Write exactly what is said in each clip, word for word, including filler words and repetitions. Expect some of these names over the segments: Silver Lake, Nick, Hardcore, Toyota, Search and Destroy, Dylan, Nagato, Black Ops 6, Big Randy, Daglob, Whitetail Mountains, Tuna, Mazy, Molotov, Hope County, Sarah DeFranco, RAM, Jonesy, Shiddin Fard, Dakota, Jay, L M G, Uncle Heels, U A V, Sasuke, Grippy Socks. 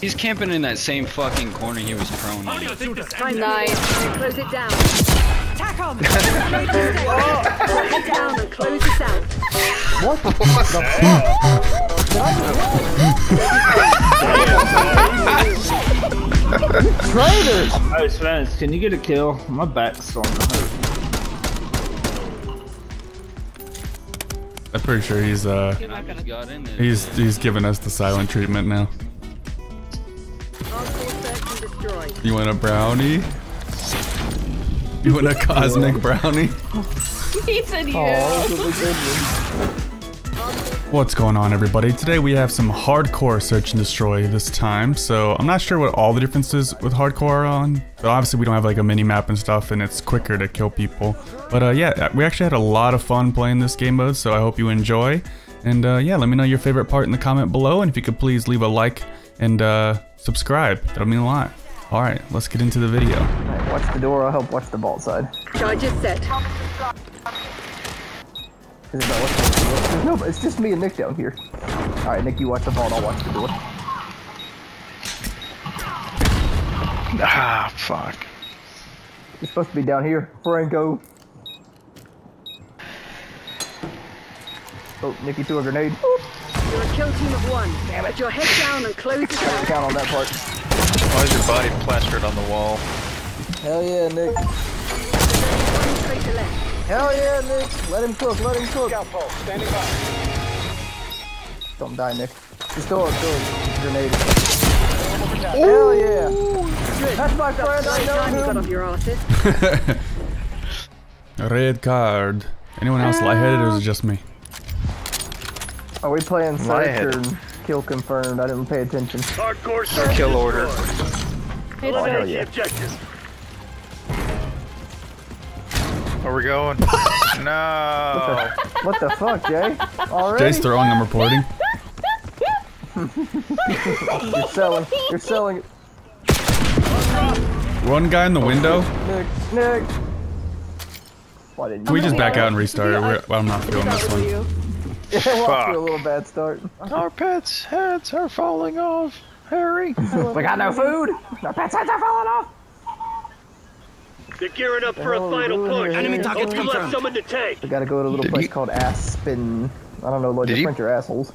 He's camping in that same fucking corner he was prone in. Nice. Close it down. Attack on! Close it down and close it out. What the fuck? Traitors! Alright, Spence, can you get a kill? My back's on the hurt. I'm pretty sure he's uh he's he's giving us the silent treatment now. You want a brownie? You want a cosmic brownie? He said yes. What's going on, everybody? Today we have some hardcore search and destroy this time. So I'm not sure what all the differences with hardcore are on. But obviously we don't have like a mini map and stuff, and it's quicker to kill people. But uh, yeah, we actually had a lot of fun playing this game mode, so I hope you enjoy. And uh, yeah, let me know your favorite part in the comment below, and if you could please leave a like and uh, subscribe. That'll mean a lot. All right, let's get into the video. All right, watch the door. I hope watch the vault side. Charges set. Is it about what's There's no, but it's just me and Nick down here. Alright, Nick, you watch the vault, I'll watch the door. Ah, fuck. You're supposed to be down here, Franco. Oh, Nicky threw a grenade. You're a kill team of one. Damn it. Put your head down and close it down. Count on that part. Why is your body plastered on the wall? Hell yeah, Nick. Straight to left. Hell yeah, Nick! Let him cook, let him cook! Standing by. Don't die, Nick. Just throw a grenade. Hell yeah! Good. That's my friend, I know him! Red card. Anyone else lightheaded, or was it just me? Are we playing Saturn? Kill confirmed, I didn't pay attention. Hardcore search. Kill order. Eliminate the objective. Where we going? No. What the, what the fuck, Jay? Already? Jay's throwing. I'm reporting. You're selling. You're selling. One guy in the window. Nick. Nick. Why didn't you? Can we just back out and restart? Yeah, We're, well, I'm not feeling this one. You. Yeah, I walked through a little bad start. Our pets' heads are falling off. Harry. We got no food. Our pets' heads are falling off. They're gearing up for a final push. Enemy targets come from. Someone to take. We gotta go to a little Did place you... called Aspen. I don't know, Lord, you print your assholes.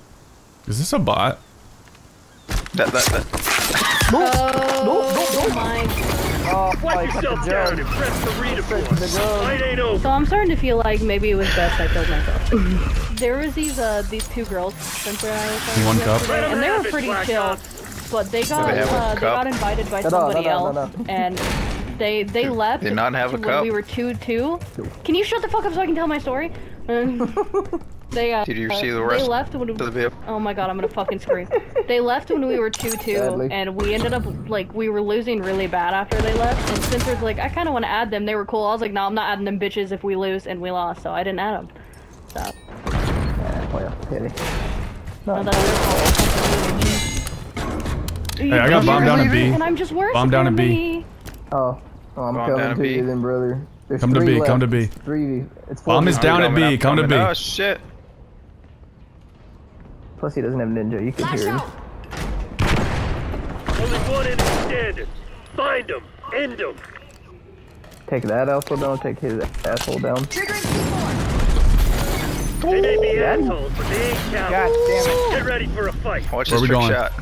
Is this a bot? That, that, that. No, no, no, no. My. Oh, Wipe yourself down and press the redeploy. So I'm starting to feel like maybe it was best I killed myself. There was these uh these two girls, Spencer and I was talking yesterday, and they were pretty chill, but they got uh, they got invited by somebody else and. They they did, left. Did not have a cup. We were two two. Can you shut the fuck up so I can tell my story? they uh. Did you see the rest? They left when we, oh my god, I'm gonna fucking scream. They left when we were two two, Sadly. and we ended up like we were losing really bad after they left. And Spencer's like, I kind of want to add them. They were cool. I was like, no, nah, I'm not adding them bitches if we lose, and we lost, so I didn't add them. So. Uh, well, yeah, no. No, hey, I got bombed down at B. And I'm just worse. Bombed down at B. Oh, oh I'm Bomb coming to B. you then, brother. There's come to B, left. come to B. Three, it's four Bomb is down at B, come to B. Oh, shit. Plus he doesn't have ninja, you can Flash hear him. Only one enemy standing. Find him, end him. Take that asshole down, take his asshole down. Triggering They may be assholes, but they ain't cowards. God damn it. Get ready for a fight. Watch this trick shot.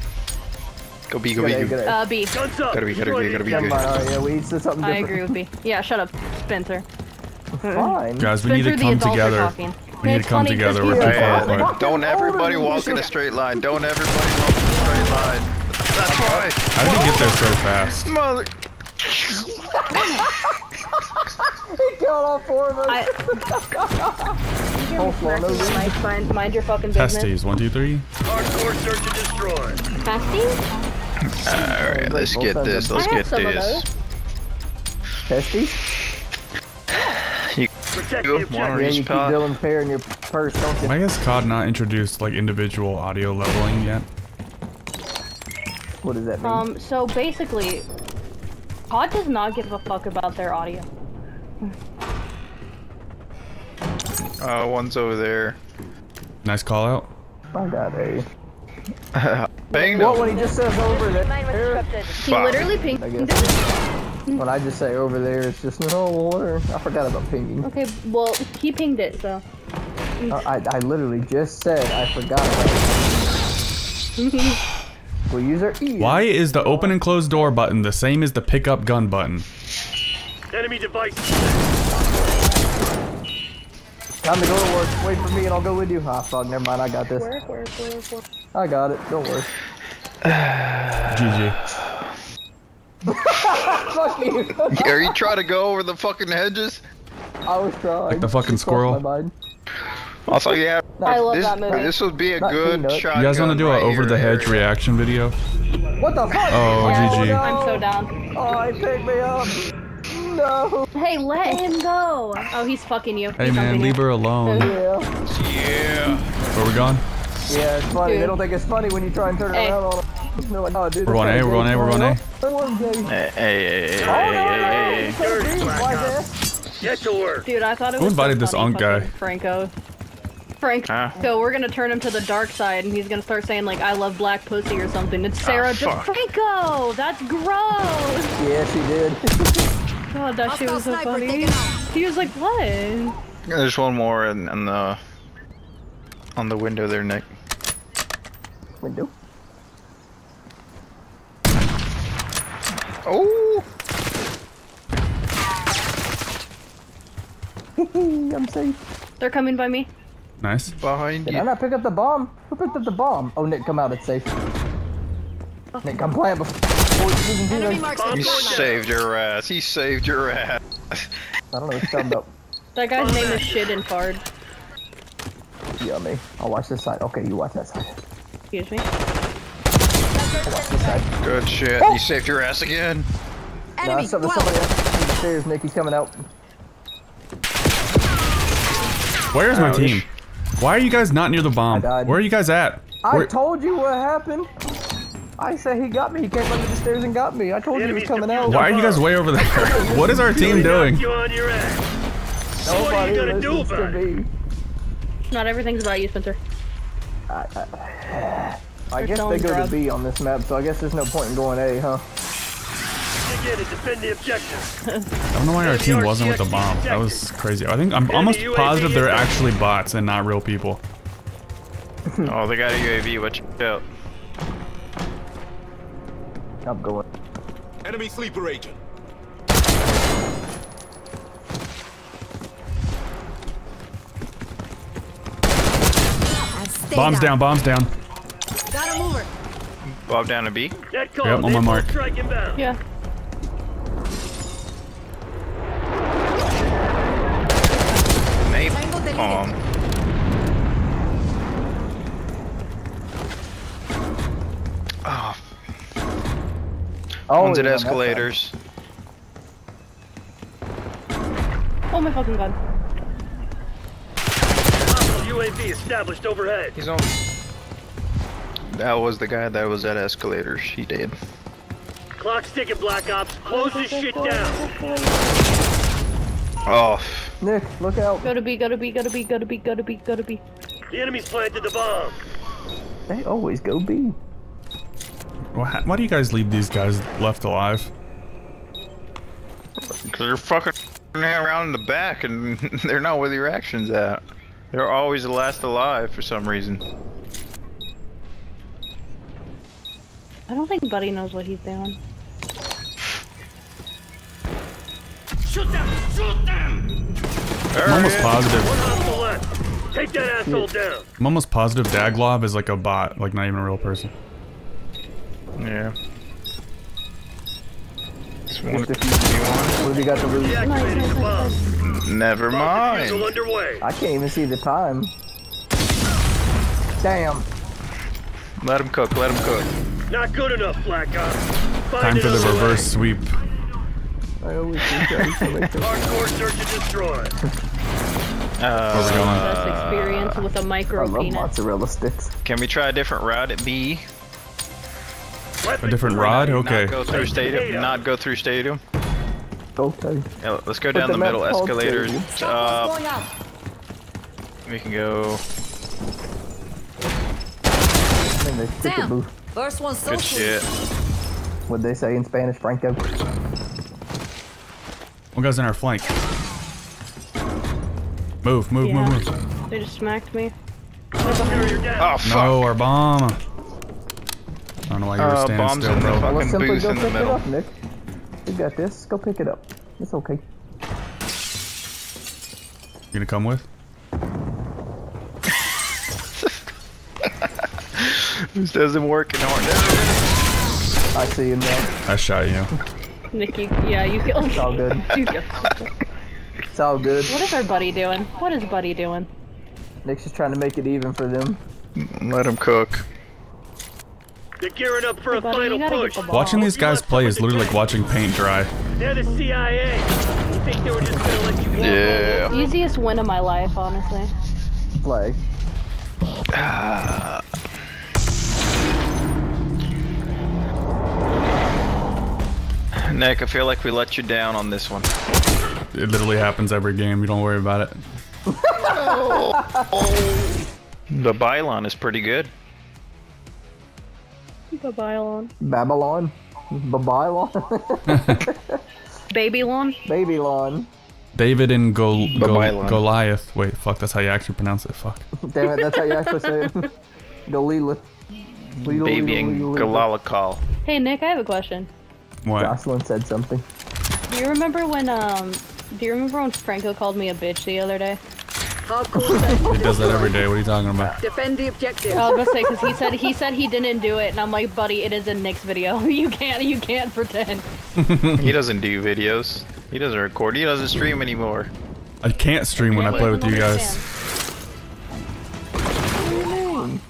Go B, go B, go B. Uh, B. Gotta be, gotta be, gotta be good. Oh, yeah, we said something different. I agree with B. Yeah, shut up, Spencer. Fine. Guys, we Spencer need to come together. We it's need to come together. We're yeah. too far. Don't everybody walk in a straight line. Don't everybody walk in a straight line. That's why. How did he get there so fast? Mother. He killed all four of us. I... Mike, mind, mind your fucking business. Pasties, one, two, three. Hardcore search and destroy. Pasties? Alright, let's get this, let's get this. Testies? You go one of these pods. Why has C O D not introduced like individual audio leveling yet? What does that mean? Um, so basically, C O D does not give a fuck about their audio. Uh, one's over there. Nice call out. I got a. Banged him. What when he just says over there? He literally pinged him. When I just say over there, it's just no water. I forgot about pinging. Okay, well, he pinged it, so. Uh, I, I literally just said I forgot about it. We'll use our E. Why is the open and close door button the same as the pickup gun button? Enemy device. Time to go to work. Wait for me and I'll go with you. Ah, fuck, never mind. I got this. Work, work, work, work. I got it. Don't worry. G G. Fuck you. Are you trying to go over the fucking hedges? I was trying. Like the fucking squirrel. Also, yeah, I love this, that movie. This would be a Not good shot. You guys want to do right an over the hedge reaction video? What the fuck? Oh, yeah, G G. No. I'm so down. Oh, he picked me up. No. Hey, let him go. Oh, he's fucking you. Hey, he's man, leave you. her alone. Yeah. Yeah. Where we going? Yeah, it's funny. Dude. They don't think it's funny when you try and turn it hey. around on them. Like, oh, dude, we're on A, we're on A, we're on A. Hey, hey, hey, hey, hey, hey. Get to work. Dude, I thought it was Who invited so this on guy? Franco. Frank, huh? So we're gonna turn him to the dark side, and he's gonna start saying like, "I love black pussy" or something. It's Sarah oh, DeFranco. That's gross. Yeah, she did. God, that I'll shit was so funny. He was like, "What?" There's one more in, in the on the window there, Nick. Window. Oh. I'm safe. They're coming by me. Nice. Behind Did you. I not pick up the bomb? Who picked up the bomb? Oh, Nick, come out. It's safe. Oh. Nick, come play it before you can do that. He saved your ass. He saved your ass. I don't know what's coming up. That guy's name is Shiddin Fard. Yummy. I'll watch this side. Okay, you watch that side. Excuse me. I'll watch this side. Good shit. Oh. You saved your ass again. Enemy. Nah, something somebody else in the stairs, Nick. He's coming out. Where's my Ouch. team? Why are you guys not near the bomb? Where are you guys at? Where I told you what happened. I said he got me. He came under the stairs and got me. I told you he was coming out. Why are you guys way over there? What is our team doing? You on your ass. So what are you gonna do about it? Not everything's about you, Spencer. I, I, I guess they go to B on this map, so I guess there's no point in going A, huh? Get it, defend the objective. I don't know why our team wasn't with the bomb. That was crazy. I think I'm almost positive they're actually bots and not real people. Oh, they got a U A V. Watch out. I'm going. Enemy sleeper agent. Bombs down. Bombs down. Got him over. Bomb down to B. Yep, on my mark. Yeah. Um. Oh. Oh, one's at yeah, escalators. Oh my fucking god. U A V established overhead. He's on. That was the guy that was at escalators. He did. Clock's ticking, Black Ops. Close this shit down. Oh. Nick, look out. Go to B, go to B, go to B, go to B, go to B, go to B. The enemy's planted the bomb. They always go B. Why, why do you guys leave these guys left alive? Because they're fucking around in the back and they're not where your action's at. They're always the last alive for some reason. I don't think Buddy knows what he's doing. Shoot them! Shoot them! I'm almost positive. Take that asshole down. I'm almost positive Daglob is like a bot, like not even a real person. Yeah. It's one. What do you got to lose? Nice. Never mind. I can't even see the time. Damn. Let him cook. Let him cook. Not good enough, Black Ops. Time for the reverse sweep. I always think that is really cool. Hardcore search and destroy. Uh, Best experience with a micro penis. I love mozzarella sticks. Can we try a different rod at B? A different rod? Okay. Not go through stadium. Not go through stadium. Okay. Yeah, let's go down the middle escalators. Uh, we can go. Damn. First one, good shit. What'd they say in Spanish, Franco? One goes in our flank. Move, move, yeah. move, move. They just smacked me. Oh, fuck. No, our bomb. I don't know why you were uh, standing still, bro. Well, let's simply go in pick the middle. it up, Nick. You got this. Go pick it up. It's okay. You gonna come with? This doesn't work in hard. I see you now. I shot you. Nick, you, yeah, you killed me. It's all good. It's all good. What is our buddy doing? What is buddy doing? Nick's just trying to make it even for them. Let him cook. They're gearing up for hey, a buddy, final push. The watching these guys play is literally like watching paint dry. They're the C I A. You think they were just gonna let you walk? Yeah. The easiest win of my life, honestly. Play. Ah. Nick, I feel like we let you down on this one. It literally happens every game. You don't worry about it. Oh, oh. The Bylon is pretty good. The Bylon. Babylon. Babylon. Babylon. Babylon. David and Gol Gol Goliath. Wait, fuck. That's how you actually pronounce it. Fuck. Damn it. That's how you actually say it. Golila. Baby and Gololakal. Hey Nick, I have a question. What? Jocelyn said something. Do you remember when um? Do you remember when Franco called me a bitch the other day? Oh, cool. He does that every day. What are you talking about? Defend the objective. I was gonna say because he said he said he didn't do it, and I'm like, buddy, it is in Nick's video. You can't you can't pretend. He doesn't do videos. He doesn't record. He doesn't stream anymore. I can't stream when I play with you guys.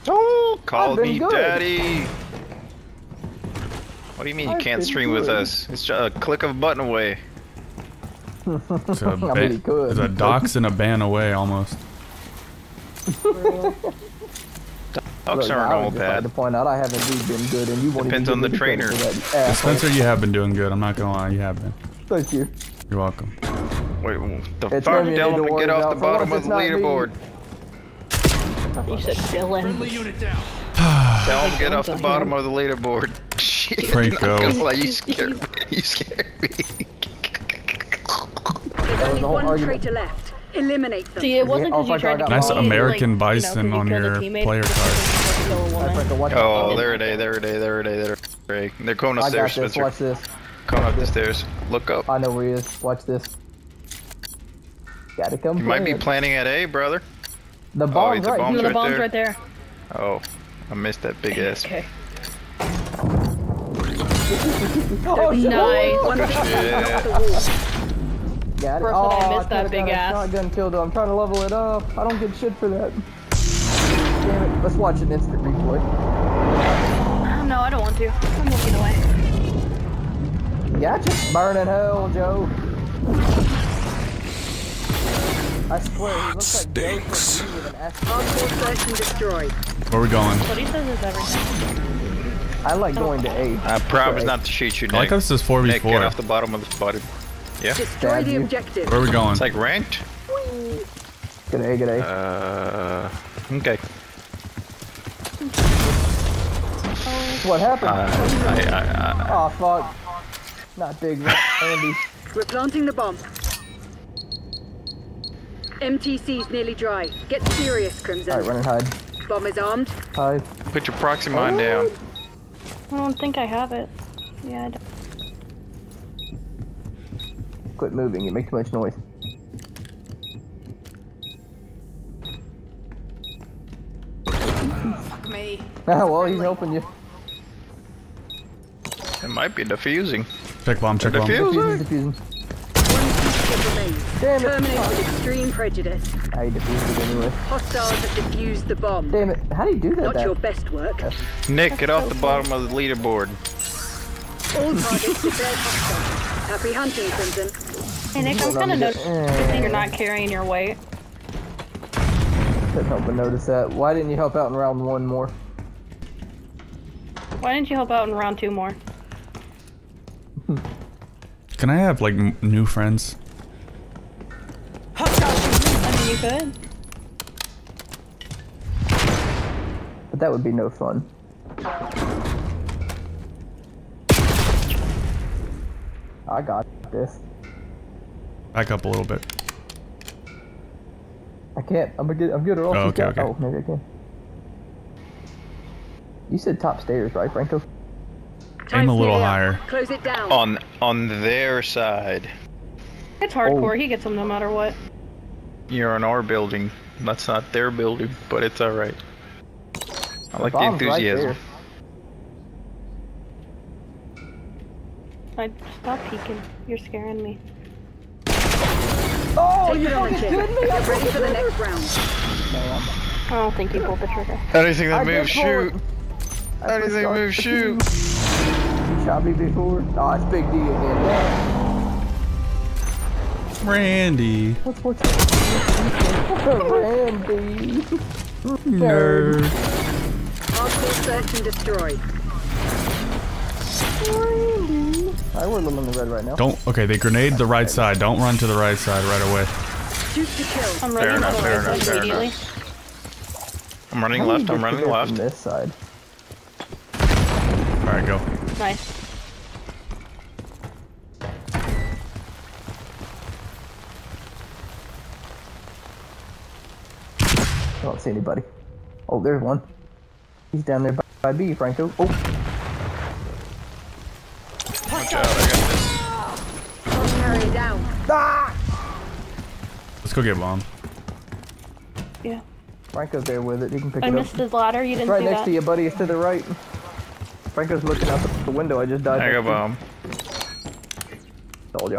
Oh, call me daddy. What do you mean you can't stream with us? It's just a click of a button away. It's a, really it's a dox and a ban away almost. Docs aren't all bad. To point out, I haven't really been good, and you won't Depends even on the trainer. That Spencer, you have been doing good. I'm not gonna lie, you have been. Thank you. You're welcome. Wait, the fuck, Dylan, to get off the bottom of the leaderboard. You said Dylan. Tell him get off the bottom of the leaderboard. Shit, Franco. You scared me. You scared me. There's only one traitor left. Eliminate them. See, it wasn't because you tried to nice American bison on your player card. Oh, there it is, there it is, there it is, there it is. They're going upstairs, Spencer. Watch this. Going up the stairs. Look up. I know where he is. Watch this. Gotta come. You might be planning at A, brother. The bomb's right there. The bomb's right there. Oh. I missed that big ass. Okay. Oh, nice. Yeah. Oh, I missed that big ass. Shotgun kill though. I'm trying to level it up. I don't get shit for that. Damn it. Let's watch an instant replay. No, I don't want to. I'm looking away. Yeah, just burn in hell, Joe. I swear, he looks like Joe with an ass. Where are we going? What he says is everything. I like going to A. I promise not to shoot you, Nick. I like how this is four v four. Nick, get off the bottom of the body. Yeah. Destroy the objective. Where are we going? It's like ranked. Whee. Good A, good A. Uh, okay. What happened? Uh, I, I, I, I, oh, fuck. Not big, Randy. We're planting the bomb. M T C's nearly dry. Get serious, Crimson. Alright, run and hide. Bomb is armed. Hi. Put your proxy mine down. I don't think I have it. Yeah, I don't. Quit moving, you make too much noise. Fuck me. Ah, well, he's helping you. It might be defusing. Check bomb, check bomb. Defusing, defusing. Damn it. Terminated oh. with extreme prejudice. I defused it anyway. Hostiles have defused the bomb. Damn it. How do you do that? Not back? your best work. Yes. Nick, That's get so off the bottom of the leaderboard. All targets declared hostile. Happy hunting, Crimson. Hey Nick, I'm kind of noticing you're not carrying your weight. Couldn't help but notice that. Why didn't you help out in round one more? Why didn't you help out in round two more? Can I have like m new friends? You could. But that would be no fun. I got this. Back up a little bit. I can't. I'm good. I'm good at all. Oh, okay, okay. Oh, maybe I can. You said top stairs, right, Franco? Aim a little higher. Close it down. On on their side. It's hardcore. Oh. He gets them no matter what. You're in our building. That's not their building, but it's all right. I like the, the enthusiasm. Right I stop peeking. You're scaring me. Oh, you fucking did me! I'm ready for the next round. I don't think he pulled the trigger. Anything that moves, shoot. Anything moves, shoot. You shot me before. Oh, it's Big D again. Randy. What's what's? Randy. Nerd. Hostile search and destroy. Randy. I wouldn't live on the red right now. Don't. Okay, they grenade the right side. Don't run to the right side right away. Shoot to kill. I'm running left. Fair enough. Fair enough. I'm running left. I'm running left. This side. All right, go. Nice. I don't see anybody. Oh, there's one. He's down there by, by B, Franco. Oh. Watch out, I got this. Don't hurry down. Ah! Let's go get bomb. Yeah. Franco's there with it. He can pick I it up. I missed his ladder. You it's didn't right see that. Right next to you, buddy. It's to the right. Franco's looking out the window. I just died. I got bomb. Told ya.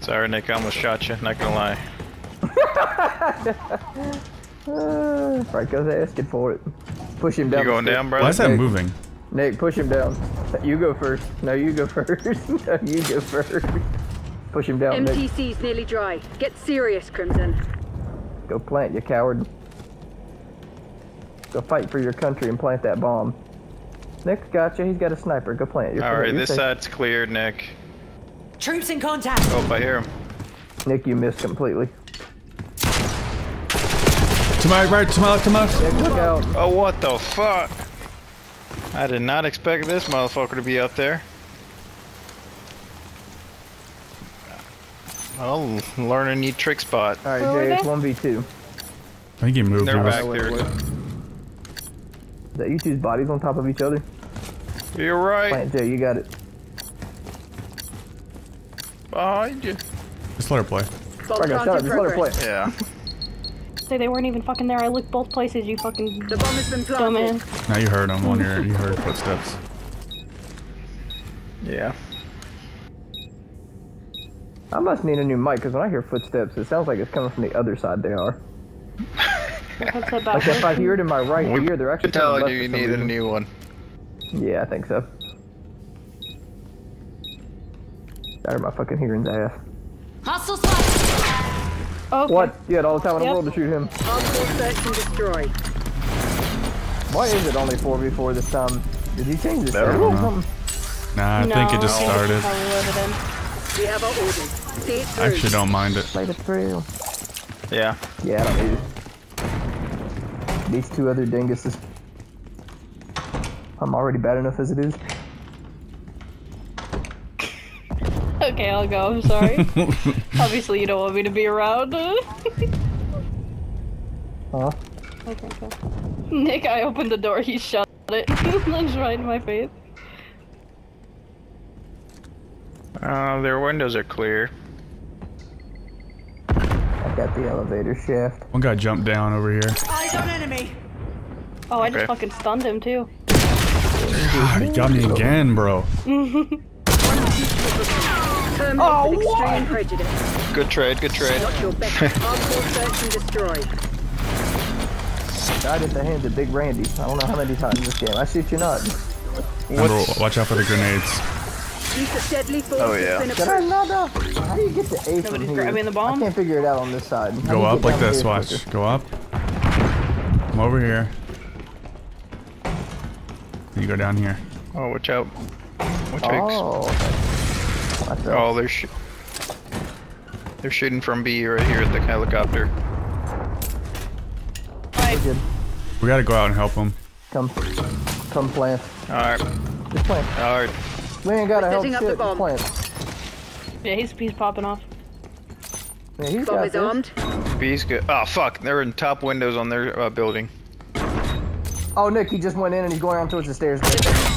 Sorry, Nick. I almost shot you. Not gonna lie. uh, Franco's asking for it. Push him down. You going down, bro? Why is that Nick, moving? Nick, push him down. You go first. No, you go first. No, you go first. Push him down. M T C's Nick. Nearly dry. Get serious, Crimson. Go plant, you coward. Go fight for your country and plant that bomb. Nick's got you. He's got a sniper. Go plant. You're All right, this safe. Side's clear, Nick. Troops in contact. Hope I hear him. Nick, you missed completely. To my right, to my left, to my left. Nick, look out. Oh, what the fuck? I did not expect this motherfucker to be up there. I'll learn a new trick spot. All right, Jay, it's one v two. I think he moved. They're back there. Is that you two's bodies on top of each other? You're right. Plant Jay, you got it. Behind you. Just let her play. Both Franco, shut up, just let her play. Yeah. Say they weren't even fucking there. I looked both places, you fucking the bomb has been planted. Now you heard them on your, you heard footsteps. Yeah. I must need a new mic, because when I hear footsteps, it sounds like it's coming from the other side they are. Like if I hear it in my right we ear, they're actually telling you you need a new one. Yeah, I think so. Out of my fucking hearing's ass. Hostile spot. Okay. What? You had all the time in yep. the world to shoot him. Hostile search and destroy. Why is it only four v four this time? Did you change this? Nah, I no, think it just started. We have our orders. I actually don't mind it. Play the through. Yeah. Yeah, I don't need it. These two other dinguses. I'm already bad enough as it is. Okay, I'll go. I'm sorry. Obviously, you don't want me to be around. Huh? Okay, so. Nick, I opened the door. He shut it. Lunged right in my face. Uh, their windows are clear. Got the elevator shaft. One guy jumped down over here. Eyes on enemy. Oh, I okay. just fucking stunned him too. God, he got me again, bro. Oh, what? Good trade, good trade. Died at the hands of Big Randy. I don't know how many times this game. I shoot you not. Remember, watch out for the grenades. Oh yeah. Got another. How do you get the ace from here? I mean the bomb. I can't figure it out on this side. How Go up like this. Watch. Quicker? Go up. Come over here. You go down here. Oh, watch out. Watch oh. Okay. Oh, they're sh they're shooting from B right here at the helicopter. Right. We gotta go out and help them. Come, come plant. All right. Just plant. All right. We ain't gotta help up shit. The plants. Yeah, he's he's popping off. Yeah, he's got this. Armed. B's good. Oh fuck! They're in top windows on their uh, building. Oh Nick, he just went in and he's going on towards the stairs.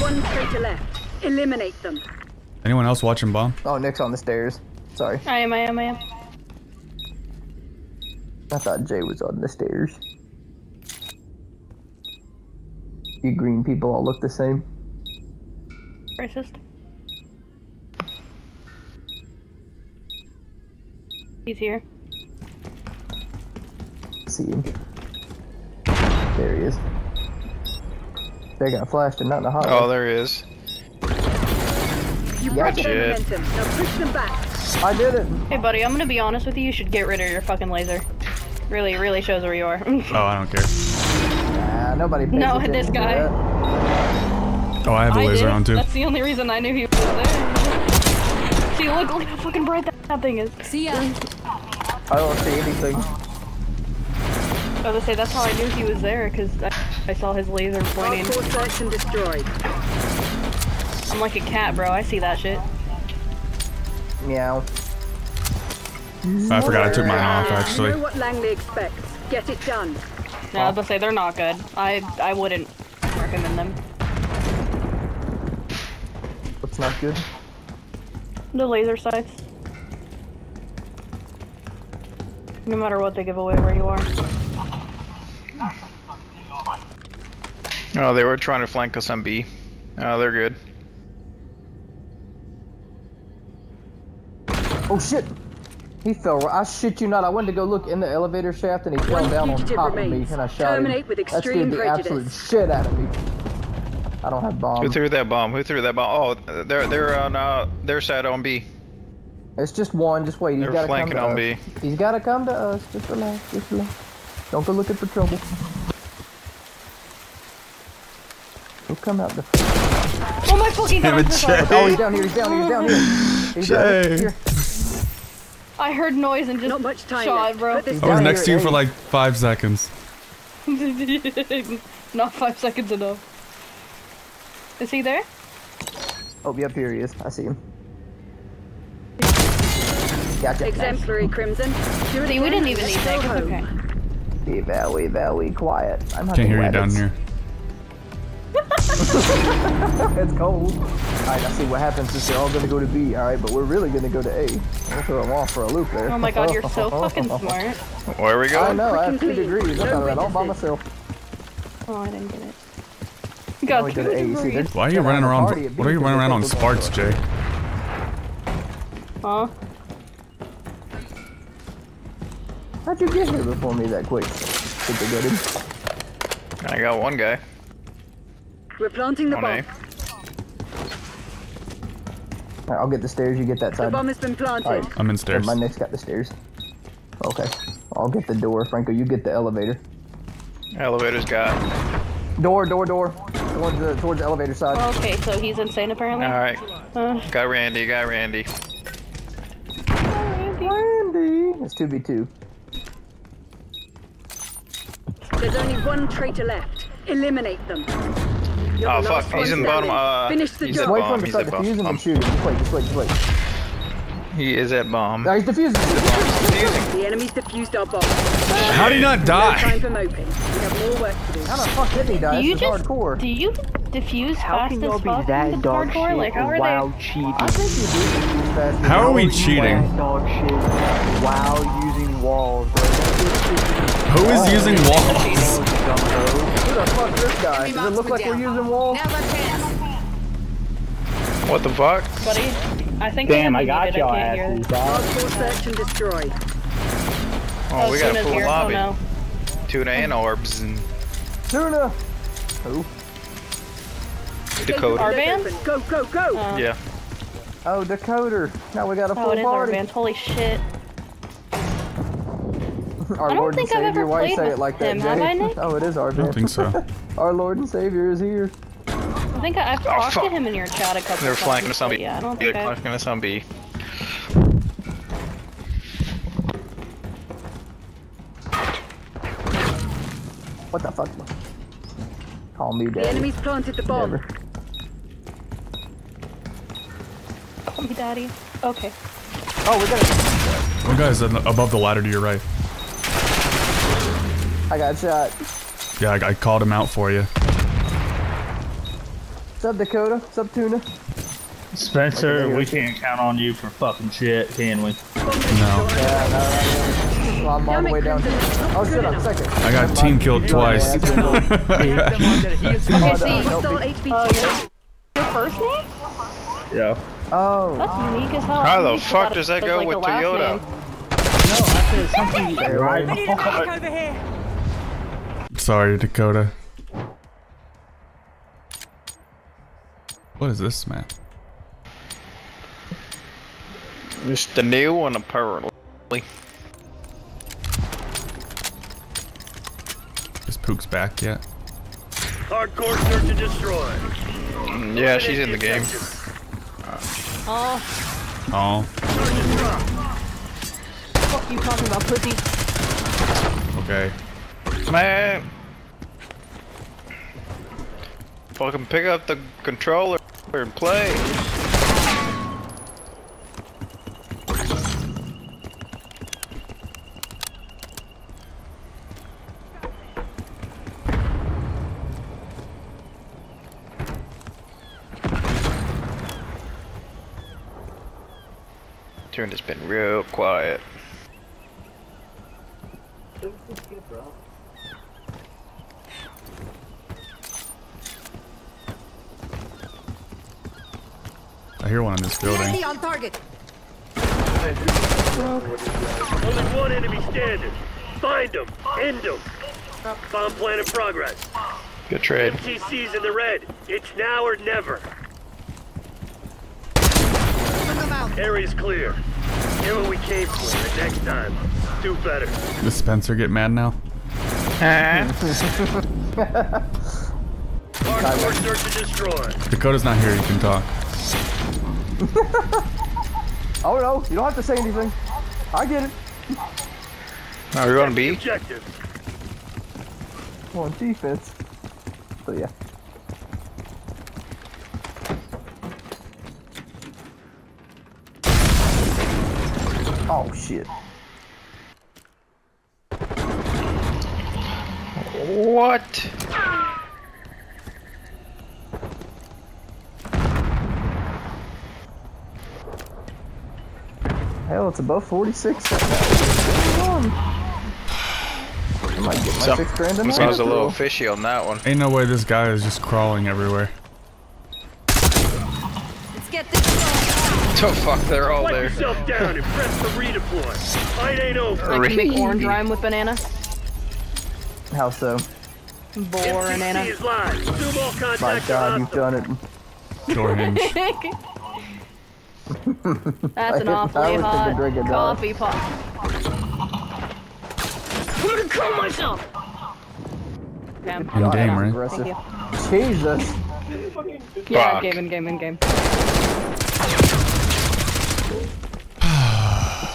One straight to left. Eliminate them. Anyone else watching bomb? Oh, Nick's on the stairs. Sorry. I am. I am. I am. I thought Jay was on the stairs. You green people all look the same. Racist. He's here. See him. There he is. They got flashed and not in the hot. Oh, there he is. You got it. Now push them back. I did it. Hey, buddy, I'm gonna be honest with you. You should get rid of your fucking laser. Really, really shows where you are. Oh, I don't care. Nah, nobody pays attention. No, this guy. Oh, I have a laser on too. That's the only reason I knew he was there. See, look, look how fucking bright that, that thing is. See ya. I don't see anything. I was gonna say that's how I knew he was there because I, I saw his laser pointing. All sites and destroyed. I'm like a cat, bro. I see that shit. Meow. I forgot I took mine off actually. I know what Langley expects. Get it done. No, I was gonna say they're not good. I I wouldn't recommend them. What's not good? The laser sights. No matter what, they give away where you are. Oh, they were trying to flank us on B. Oh, they're good. Oh shit! He fell. I shit you not. I went to go look in the elevator shaft and he fell down on top of me and I shot him. That scared the absolute shit out of me. I don't have bombs. Who threw that bomb? Who threw that bomb? Oh, they're they're on uh, their side on B. It's just one. Just wait. He's gotta come to us. B. He's gotta come to us. Just relax. Just relax. Don't go looking for trouble. He'll come out the. Oh my fucking god! Oh, he's down here. He's down here. He's down here. He's down here. I heard noise and just not much time shot, bro. I was next to you for like five seconds. Not five seconds enough. Is he there? Oh, yeah, up here he is. I see him. Gotcha. Exemplary Crimson. See, we didn't even need that. Okay. Be very, very quiet. I'm Can't hear you down here. It's cold. Alright, I see what happens is they're all gonna go to B, alright, but we're really gonna go to A. We'll throw them off for a loop there. Oh my god, you're so fucking smart. Where are we going? I know, I have two degrees. I got it all by myself. Oh, I didn't get it. You got no, two degrees. Why are you running around? What are you running around on Sparks, Jay? Huh? How'd you get here before me that quick? Did they get him? I got one guy. We're planting the bomb. Right, I'll get the stairs, you get that side. The bomb has been planted. Right. I'm in stairs. Yeah, my Nick's got the stairs. Okay. I'll get the door. Franco, you get the elevator. Elevator's got. Door, door, door. Towards the, towards the elevator side. Okay, so he's insane apparently. Alright. Uh. Got Randy, got Randy. Randy. Randy. It's two v two. There's only one traitor left. Eliminate them. You're oh fuck, he's in the bottom, uh, Finish the he's job. At bomb, he's at bomb. Defusing um, and shooting. Just wait, just wait, just wait. He is at bomb. No, he's defusing. defusing. The enemy's defused our bomb. How did he not die? No time for moping. We have more work to do. How the fuck did he die? It's hardcore. Do you defuse fast as fuck? That dog shit like, how are while they... cheating? I think you do defuse fast. How are we cheating? Dog shit while using walls, bro. Who is oh, using walls? Who the fuck this guy? Does it look like we're using walls? What the fuck? Buddy, I think damn, I got y'all asses. Oh, we got a full lobby. Tuna and orbs and... Tuna! Who? Dakota. Arbans? Go, go, go! Uh, yeah. Oh, Dakota. Now we got a full party. Oh, holy shit. Our I don't Lord think and I've Savior, ever why you say it like that, him, Jay? I, oh, it is our I don't think so. Our Lord and Savior is here. I think I, I've oh, talked fuck. to him in your chat a couple times. They're flanking us on B. Yeah, I don't think They're I... flanking us on B. What the fuck? Call me dead. The enemy's planted the bomb. Never. you, Daddy. Okay. Oh, we got it. One guy's above the ladder to your right. I got shot. Yeah, I, I called him out for you. What's up, Dakota? What's up, Tuna? Spencer, we can't count on you for fucking shit, can we? No. Yeah, no, no, no. Well, I'm all the way down. Oh, shit, I'm second. I got team killed twice. Okay, so you stole H P T. Your first name? Yeah. Oh. That's unique as hell. How the fuck does that go with Toyota? No, I said something. Sorry, Dakota. What is this, man? It's the new one, apparently. Is Pook's back yet? Hardcore search and destroy. Mm, yeah, she's in the game. Oh. Oh. Fuck you talking about, pussy? Okay. Man. Fucking pick up the controller and play. Turn has been real quiet. I hear one in this building. Enemy on target. Only one enemy standing. Find him. End him. Bomb plan in progress. Good trade. M T C's in the red. It's now or never. Area's clear. Hear what we came for. The next time, do better. Does Spencer get mad now? Hardcore search and destroy. Dakota's not here. You can talk. Oh no, you don't have to say anything. I get it. Now we're on B. Objective. On defense. So yeah. Oh shit. What? Hell, it's above forty-six. What's going on? I might get my so, six grand in there. I was a little fishy on that one. Ain't no way this guy is just crawling everywhere. Let's get this going. Oh fuck, they're all there. Let yourself down and press the redeploy. Fight ain't over. I can make orange rhyme with banana. How so? Boranana. My god, you've done it. Door hinge. That's an awfully hot coffee pot. I'm gonna kill myself! I'm game, right? Aggressive. Jesus. Yeah, game in game in game.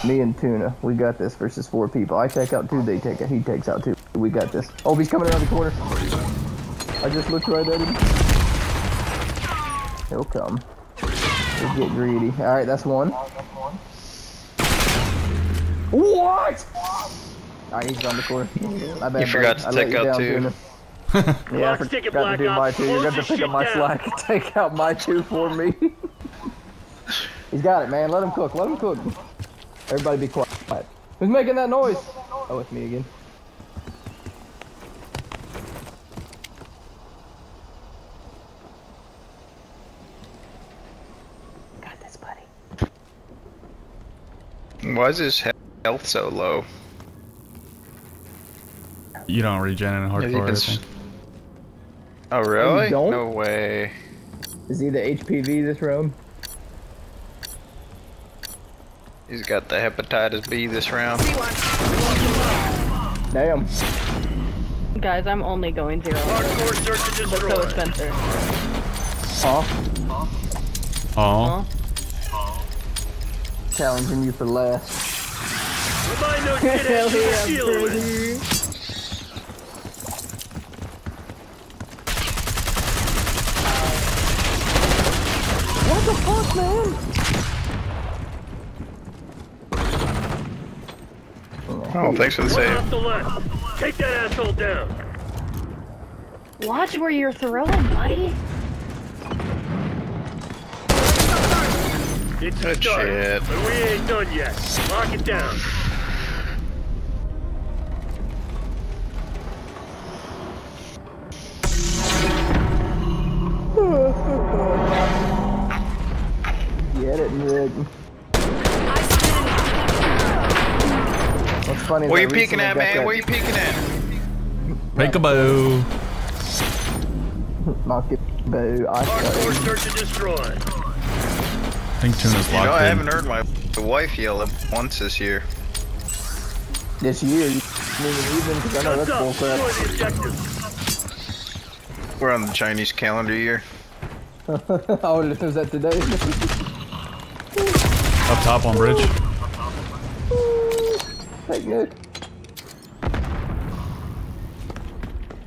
Me and Tuna, we got this versus four people. I take out two, they take it. He takes out two. We got this. Oh, he's coming around the corner. I just looked right at him. He'll come. He'll get greedy. All right, that's one. What? All right, he's on the corner. I bet you forgot to take out two. Yeah, I forgot to do my two. You're gonna have to pick up my slack and take out my two for me. He's got it, man. Let him cook. Let him cook. Everybody be quiet. Who's making that noise? Oh, it's me again. Got this, buddy. Why is his health so low? You don't regen in hardcore. Oh, really? Don't? No way. Is he the H P V this round? He's got the hepatitis B this round. Damn. Guys, I'm only going zero. Let's go with Spencer. Aw. Aw. Challenging you for last. Hell yeah, baby. What the fuck, man? Oh, thanks for the save. Off the left. Take that asshole down. Watch where you're throwing, buddy. It's a start, shit. But we ain't done yet. Lock it down. Get it, Nick. What's funny? Where you peeking at, man? Where you peeking at? Peek-a-boo. Knock it, boo. Hardcore search and destroy. I think Tuna's locked in. You know, I haven't heard my wife yell at once this year. This year? I know that's bullcrap. We're on the Chinese calendar year. Oh, is that today? Up top on bridge. That good.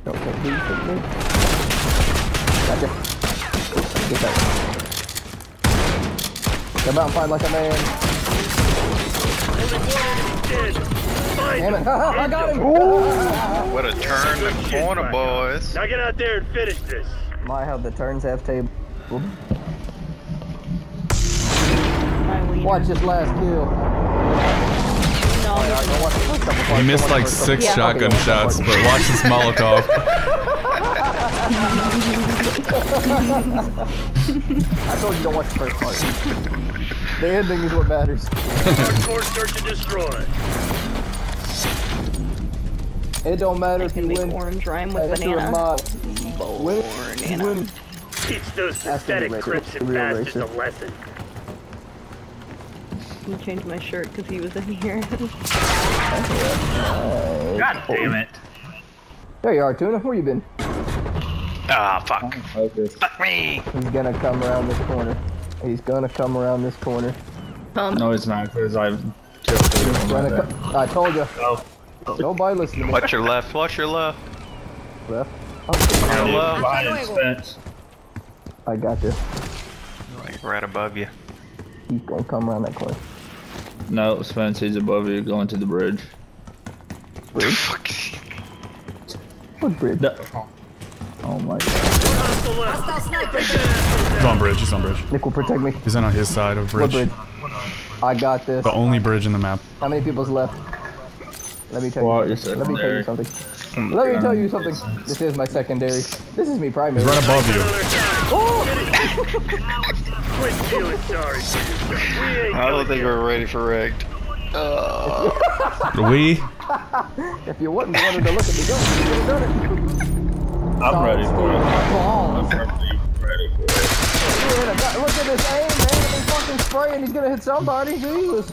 Gotcha. Get that. Come out and fight like a man. Damn it. I got him. Ooh. What a turn the corner, boys. Now get out there and finish this. My, how the turns have table. Watch this last kill. No. He missed like six yeah. shotgun shots, but watch this Molotov. I told you don't watch the first part. The ending is what matters. Hardcore search and destroy. It don't matter if you win. Orange rhyme with banana. Banana. Teach those pathetic crips and bastards a lesson. I'm gonna change my shirt because he was in here. God damn it! There you are, Tuna. Where you been? Ah, oh, fuck. Fuck me! He's gonna come around this corner. He's gonna come around this corner. Um, no, he's not, because I've just I told you. Oh. Nobody listen to me. Watch your left, watch your left. Left? Oh, left. I got you. Right, right above you. He's gonna come around that corner. No, Spence, he's above you, going to the bridge. Bridge? Fuck. What bridge? No. Oh my god. He's on bridge, he's on bridge. Nick will protect me. He's on his side of bridge. What bridge? I got this. The only bridge in the map. How many people's left? Let me tell well, you something. Let me tell you something. Let me tell you something. This is my secondary. This is me primary. He's right above you. Oh! I don't think we're ready for wrecked. Uh. We? If you wouldn't wanted to look at me, don't. You would have done it. I'm oh, ready for it. I'm ready for it. Look at this aim, man. He's fucking spraying. He's gonna hit somebody. Jesus.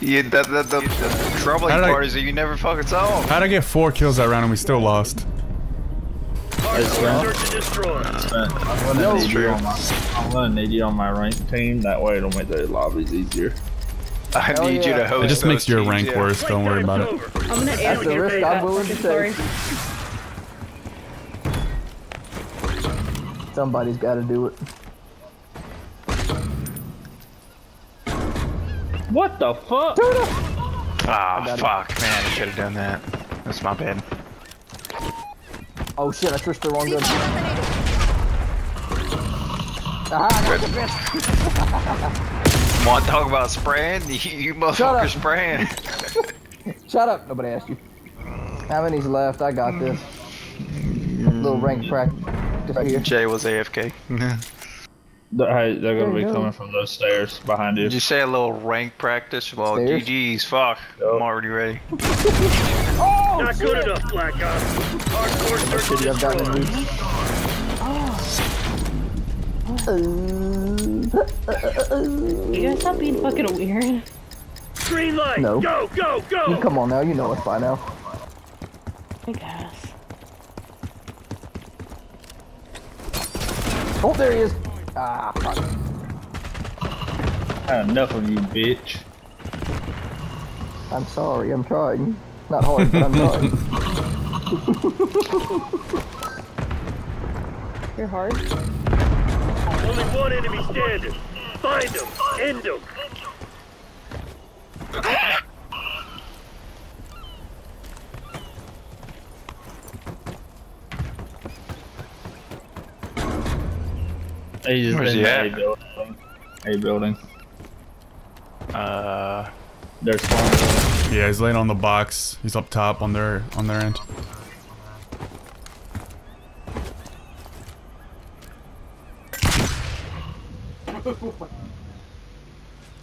Yeah, that, that, the, the troubling part I, is that you never fucking saw him. How'd I get four kills that round and we still lost? It's I'm gonna need you on my, I'm gonna need you on my rank team. That way it'll make the lobbies easier. I Hell need yeah. you to host It just makes your rank yeah. worse. Don't worry about it. I'm gonna That's the risk I'm willing to take. Somebody's got to do it. What the fuck? Ah, oh, fuck, man! I should have done that. That's my bad. Oh shit! I switched the wrong gun. Ah, want to talk about spraying? You, you motherfucker spraying. Shut up! Nobody asked you. How many's left? I got this. Little rank practice. Jay was A F K. Yeah. They're, they're gonna be go. coming from those stairs behind you. Did you say a little rank practice? Well, stairs? G G's, fuck. Yep. I'm already ready. Oh, Not shit. good enough, Black Ops. Hardcore search. Oh. You guys stop being fucking weird. Green light. No. Go, go, go. You come on now. You know us by now. I guess. Oh, there he is! Ah, fuck. Had enough of you, bitch. I'm sorry, I'm trying. Not hard, but I'm trying. You're hard? Only one enemy standing. Find him! End him! He's just Where's in he the at? A building. A building. Uh, there's one. Yeah, he's laying on the box. He's up top on their on their end.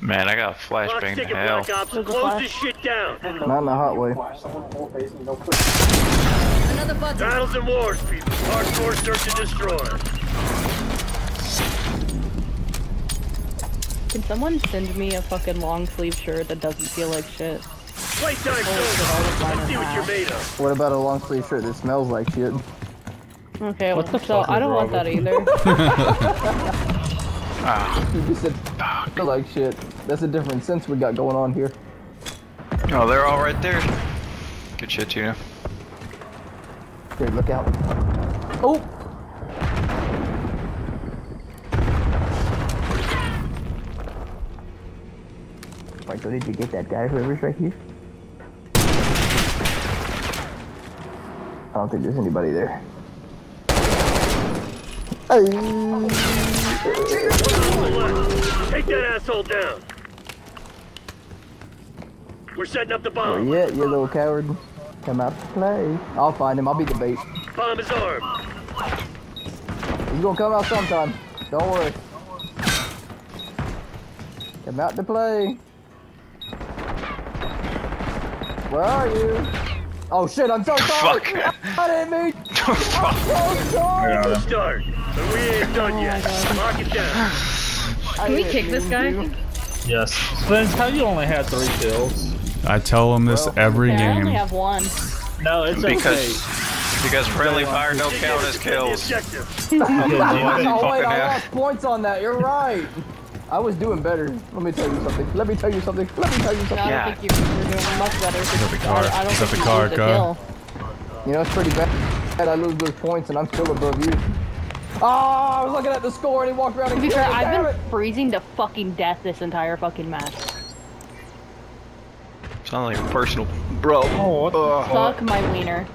Man, I got a flashbang to hell. Close this shit down. Not in the hot way. Another button. Battles and wars, people. Hardcore search and destroy. Can someone send me a fucking long sleeve shirt that doesn't feel like shit? Playtime's over. Let's see what you're made of. What about a long sleeve shirt that smells like shit? Okay, what's the hell? I don't want that either. Ah. Said, I feel like shit. That's a different sense we got going on here. Oh, they're all right there. Good shit, Tuna. Great, look out. Oh! Like, did you get that guy, whoever's right here? I don't think there's anybody there. Oh! Take that asshole down. We're setting up the bomb. Oh, yeah, you little coward. Come out to play. I'll find him. I'll be the bait. Bomb is armed. He's gonna come out sometime. Don't worry. Come out to play. Where are you? Oh shit! I'm so sorry. Fuck. I didn't mean. I'm so sorry. Yeah. Let's start. But we ain't done oh yet. Lock it down. Can we kick this guy? Yes. Spence, how you only had three kills? I tell him this well, every okay, game. I only have one. No, it's because, okay. Because friendly fire don't count as kills. Oh wait, I lost points on that. You're right. I was doing better. Let me tell you something. Let me tell you something. Let me tell you something. No, I yeah. don't think you were doing much better. He's at the car. I don't He's at the car, car. You know, it's pretty bad. I lose those points and I'm still above you. Oh, I was looking at the score and he walked around and killed it. I've been it. freezing to fucking death this entire fucking match. Sounds like a personal, bro. Oh, what the fuck my wiener.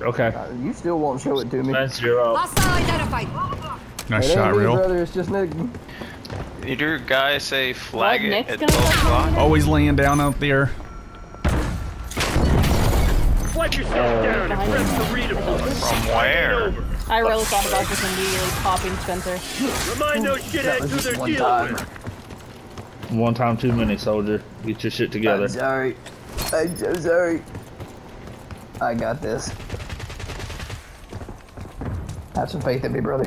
Okay. Uh, you still won't show it to me. That's zero. Nice shot, real. Brother, it's just Nick. Did your guy say flag what, it Nick's at twelve o'clock? Always laying down out there. Flag yourself uh, down and press the read of From where? I really thought about this immediately popping Spencer. Remind those shitheads who they're dealing with. One time too many, soldier. Get your shit together. I'm sorry. I'm so sorry. I got this. Have some faith in me, brother.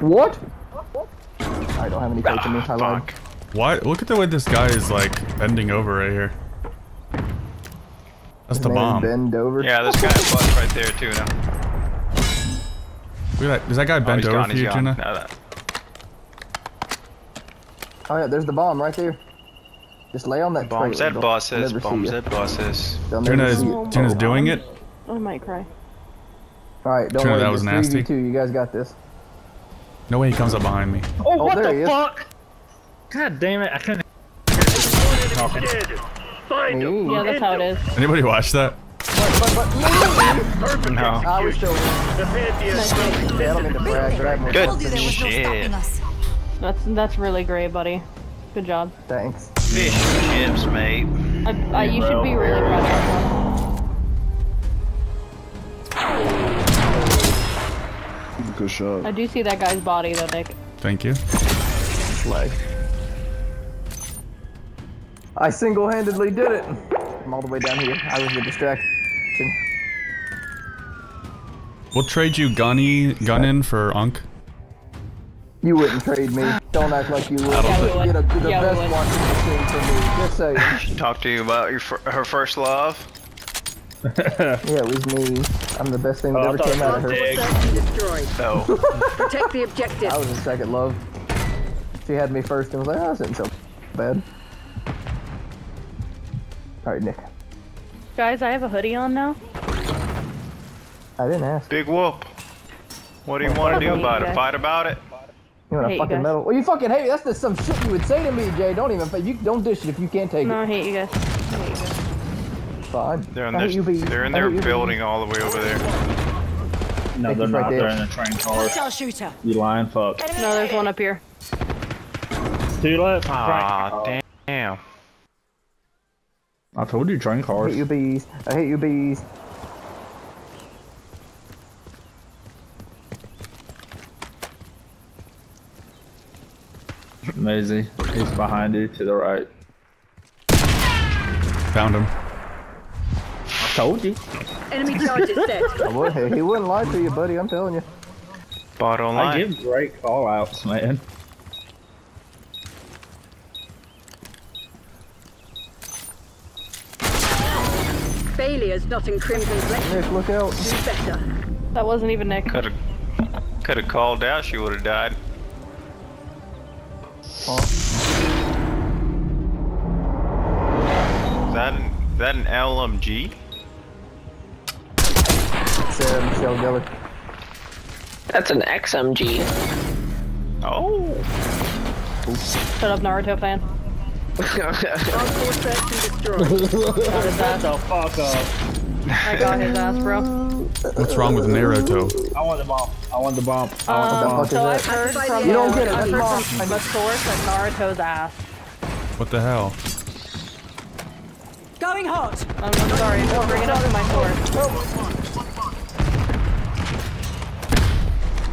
What? What? I don't have any faith in me. I lied. What? Look at the way this guy is like bending over right here. That's the bomb. Bend over. Yeah, this guy fucked right there too now. Look at that. Does that guy bend oh, over gone, for you, Tuna? No, that... Oh yeah, there's the bomb right there. Just lay on that bomb. Bombs at bosses. Bombs at bosses. Tuna's Tuna's doing it. I might cry. All right, don't Tuna, worry. That was nasty. three v two, you guys got this. No way he comes up behind me. Oh, oh what the fuck? God damn it! I couldn't. Oh. Find him. Yeah, that's how it is. Anybody watch that? But, but, but, no. I was showing you. Good shit. That's that's really great, buddy. Good job. Thanks. Fish and chips, mate. I, I, you should be really proud of that. Good shot. I do see that guy's body though, Nick. Thank you. Like. I single-handedly did it. I'm all the way down here. I was the distraction. We'll trade you gunny gun in for Unk. You wouldn't trade me. Don't act like you would. I don't think. Get a, get a yeah, best watching machine for me. Just say. Talk to you about your her first love. Yeah, it was me. I'm the best thing that oh, ever came out of her. No. Protect the objective. I was in second love. She had me first and was like, oh, "That isn't so bad." Alright, Nick. Guys, I have a hoodie on now. I didn't ask. Big whoop. What do you want to do about it? Fight about it? You want to fucking meddle? Well, you fucking hate me. That's just some shit you would say to me, Jay. Don't even. You don't dish it if you can't take it. No, I hate you guys. I hate you guys. Fine. They're in their building all the way over there. No, they're not. Right they're in the train car. Shooter. You lying fuck. No, there's one up here. Two left. Aw, damn. damn. I told you train cars. I hate you bees. I hate you bees. Mazy, he's behind you to the right. Found him. I told you. Enemy charges dead. I would, he wouldn't lie to you, buddy. I'm telling you. Bottom line. I give great call outs, man. Failures not in Crimson Black. Nick, look out. Do better. That wasn't even Nick. Could have, could have called out. She would have died. Oh. Is that an, is that an L M G? Um, That's an X M G. Oh. Oops. Shut up, Naruto fan. Shut the fuck up. I got his ass, bro. What's wrong with Naruto? I want the bomb. I want the bomb. I want the bomb. Um, so I've heard from, you don't get I've heard from the source of Naruto's ass. What the hell? Going hot. I'm, I'm sorry. Don't bring it up to my source. Oh.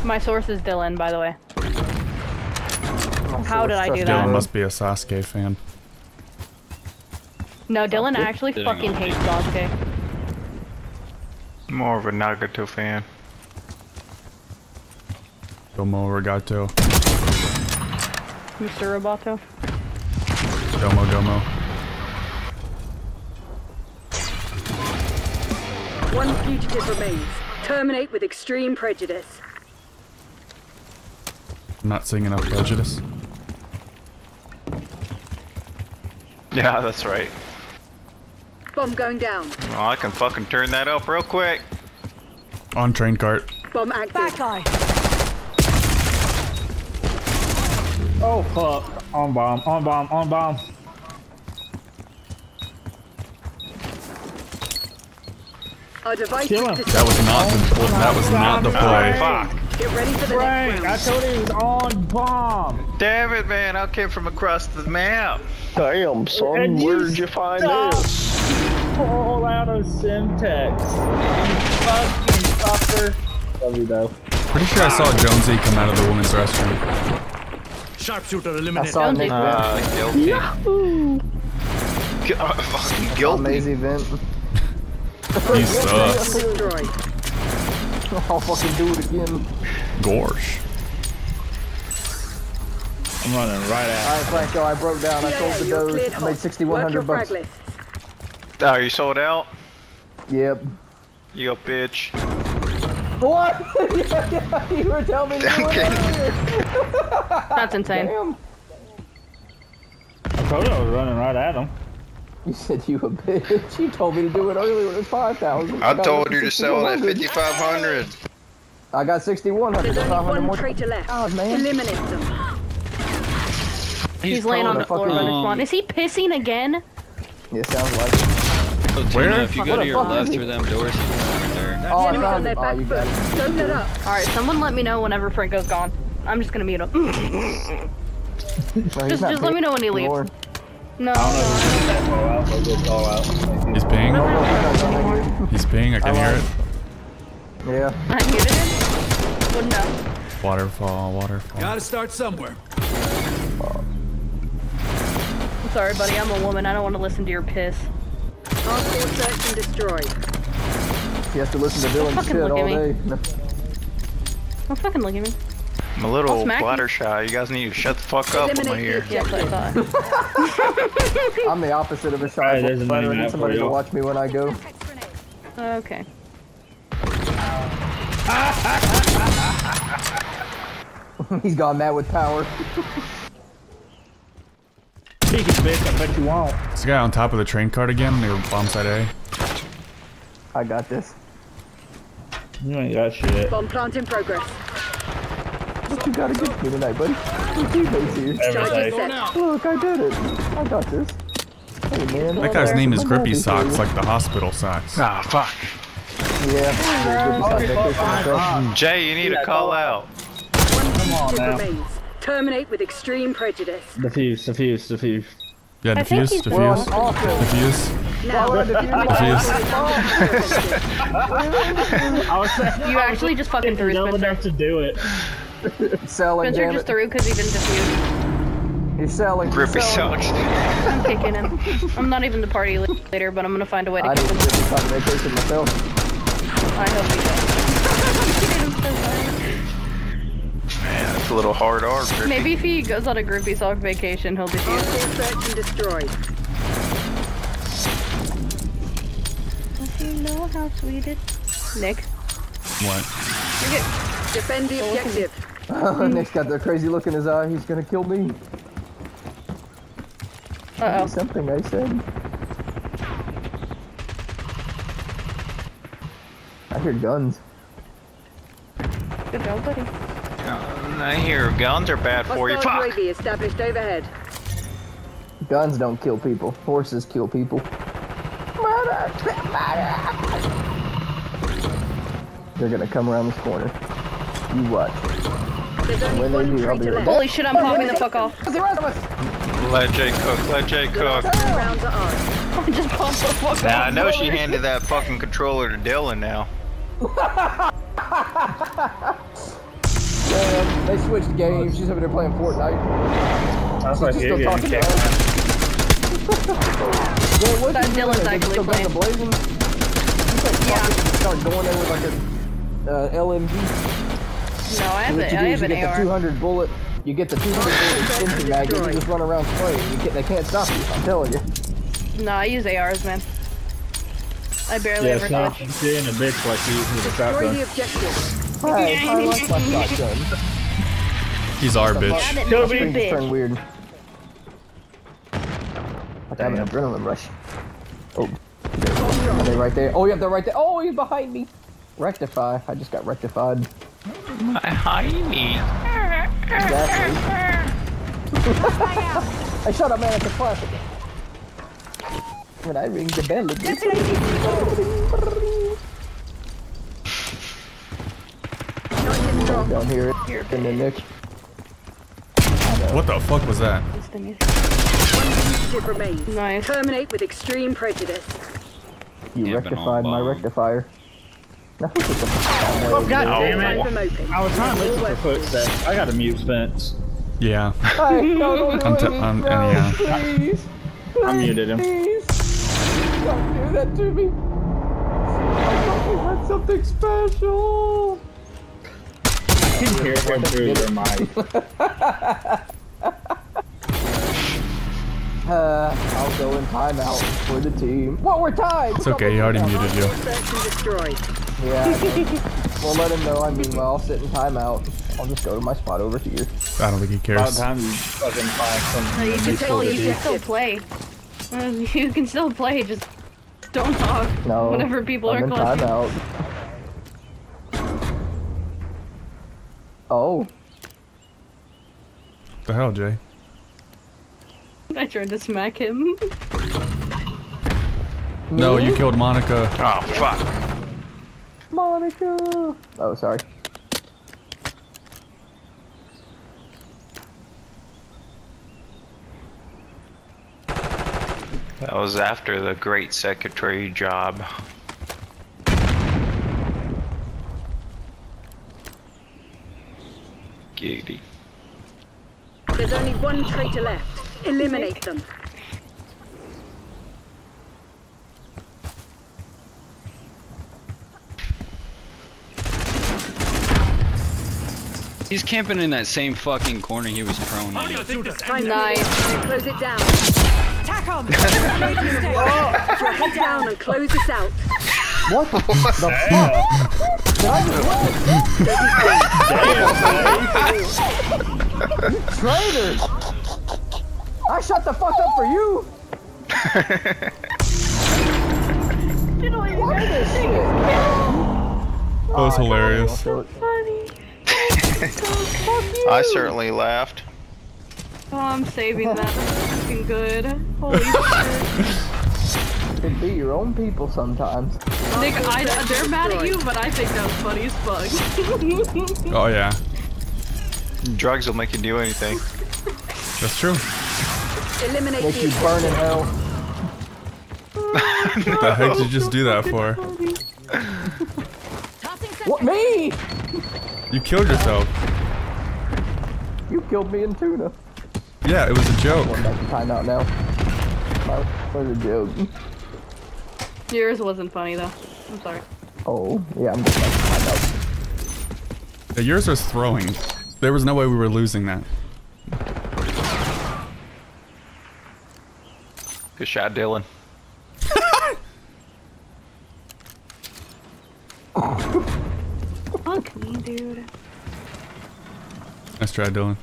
My source is Dylan, by the way. How did I do that? Dylan must be a Sasuke fan. No, Dylan actually fucking hates Sasuke. More of a Nagato fan. Domo Regato. Mister Roboto. Domo Domo. One fugitive remains. Terminate with extreme prejudice. I'm not seeing enough prejudice. Yeah, that's right. Bomb going down. Oh, I can fucking turn that up real quick. On train cart. Bomb active. Back eye. Oh fuck. On bomb, on bomb, on bomb. Our device Kill him. That was not the play. That was not the play. Fuck. Get ready for the Frank, next round. I told you he was on bomb. Damn it, man. I came from across the map. Damn, son. Where did you find stop. this? Pull out of syntax. Fucking fucker. Love you though. Pretty sure I saw Jonesy come out of the woman's restroom. Sharpshooter eliminated. I saw Nick. Uh, guilty. Yahoo! G uh, fucking guilty. Mazy vent. He sucks. I'll fucking do it again. Gorsh. I'm running right at him. Alright, Franco, I broke down. I sold the doge. I made sixty-one hundred bucks. Fragile. Oh, you sold out? Yep. You a bitch. What? You were telling me you were out. That's insane. Damn. I told you I was running right at him. You said you a bitch. You told me to do it earlier when it was five thousand. I told you to sell it at fifty-five hundred. I got sixty-one hundred. There's only one traitor left. Oh, man. Eliminate them. He's, He's laying on the floor. Um, Is he pissing again? It sounds like it. So, Tuna, Where? if you go what to your left through them doors, you can there. That's oh, I on their back oh, foot. Don't get up. Alright, someone let me know whenever Franco's gone. I'm just gonna mute him. no, just just let me know when he leaves. Lord. No. I don't know. Out. He's ping. No, He's ping, I can I hear it. Yeah. I muted him? Wouldn't know. Waterfall, waterfall. Gotta start somewhere. Sorry, buddy, I'm a woman. I don't want to listen to your piss. All four search and destroy. You have to listen to Dylan's shit all day. No. Don't fucking look at me. I'm a little bladder shy. You guys need to shut the fuck up over here. Yes, I thought. I'm the opposite of a shy bladder. Right, I need somebody to watch me when I go. Okay. He's gone mad with power. Bitch, I bet you won't. This guy on top of the train cart again. They were bomb side A. I got this. You ain't got shit. Bomb plant in progress. What you got to get me tonight, buddy? What you do here? Look, I did it. I got this. Hey, man. That guy's there. name is Grippy Socks, like the hospital socks. Ah, fuck. Yeah. Jay, you need to call out. Come on now. Terminate with extreme prejudice. Diffuse, diffuse, diffuse. Yeah, diffuse, diffuse, diffuse, diffuse. You actually just fucking threw Spencer. Enough to do it. Selling. Spencer just threw because he didn't diffuse. He's selling. Grippy Socks. I'm kicking him. I'm not even the party later, but I'm gonna find a way to I kill him. Vacation myself. I hope he does. Man, that's a little hard R. Grippy. Maybe if he goes on a Grippy Sock vacation, he'll defuse it. Search and destroy. Do you know how sweet it is? Nick? What? Nick, defend the objective. Oh, Nick's got the crazy look in his eye. He's gonna kill me. Uh-oh. Something I said. I hear guns. Good job, buddy. I hear guns are bad for you. Fuck! Established overhead. Guns don't kill people. Horses kill people. Murder! Murder! They're gonna come around this corner. You watch. When they do, I'll be right back. Holy shit, I'm popping the fuck off. Let Jay cook. Let Jay cook. I just popped the fuck off. Now I know she handed that fucking controller to Dylan now. Uh, they switched games. She's over there playing Fortnite. That's my favorite game. That Dylan's actually still playing. Blazing? Yeah. Start going there with like a uh, L M G. No, I have, a, I have an A R. You get the two hundred bullet. You get the two hundred bullet extension magazine. You just run around playing. You can't, they can't stop you. I'm telling you. No, I use A Rs, man. I barely yeah, ever stop. Yeah, stop being a bitch like you using the shotgun. The objective. Hey, I like my shotgun. He's our bitch. Don't be bitch. Turn weird. I have an adrenaline rush. Oh, are they right there? Oh, yeah, they're right there. Oh, he's behind me. Rectify. I just got rectified. Behind me. Exactly. I shot a man at the classic. When I ring the bell, it's down here, and then Nick. What the fuck was that? Nice. Terminate with extreme prejudice. You yeah, rectified my rectifier. Oh, God damn it! I was trying to listen for footsteps. I got a mute fence. Yeah. I'm, I'm, no, yeah. Please, I, I muted him. Please. Don't do that to me. I thought we had something special. I can hear him through your mic. uh, I'll go in timeout for the team. What, we're tied! It's okay, he already muted you. Yeah, we'll let him know. I mean, well, I'll sit in timeout. I'll just go to my spot over here. I don't think he cares. By the time you fucking find no, you can still, you can still play. You can still play, just don't talk. No, whenever people I'm are in close. Timeout. Oh. What the hell, Jay? I tried to smack him. No, you killed Monica. Oh, fuck. Monica! Oh, sorry. That was after the great secretary job. There's only one traitor left. Eliminate them. He's camping in that same fucking corner he was prone in. Nice. Close it down. Attack on! Drop it down and close this out. What the fuck? Did I just what? You traitors! I shut the fuck up for you! What is this shit? That was hilarious. So funny. So fuck you. I certainly laughed. Oh, I'm saving that. That's fucking good. Holy shit. to be your own people sometimes. Nick, I, they're mad at you, but I think that's funny as fuck. Oh yeah. Drugs will make you do anything. That's true. Eliminate make you burn in hell. What the heck did you just do that for? What, me? You killed yourself. You killed me in Tuna. Yeah, it was a joke. One back to time out now. That was a joke. Yours wasn't funny though. I'm sorry. Oh, yeah, I'm just back to time out. Yeah, yours was throwing. There was no way we were losing that. Good shot, Dylan. Fuck me, dude. Nice try, Dylan.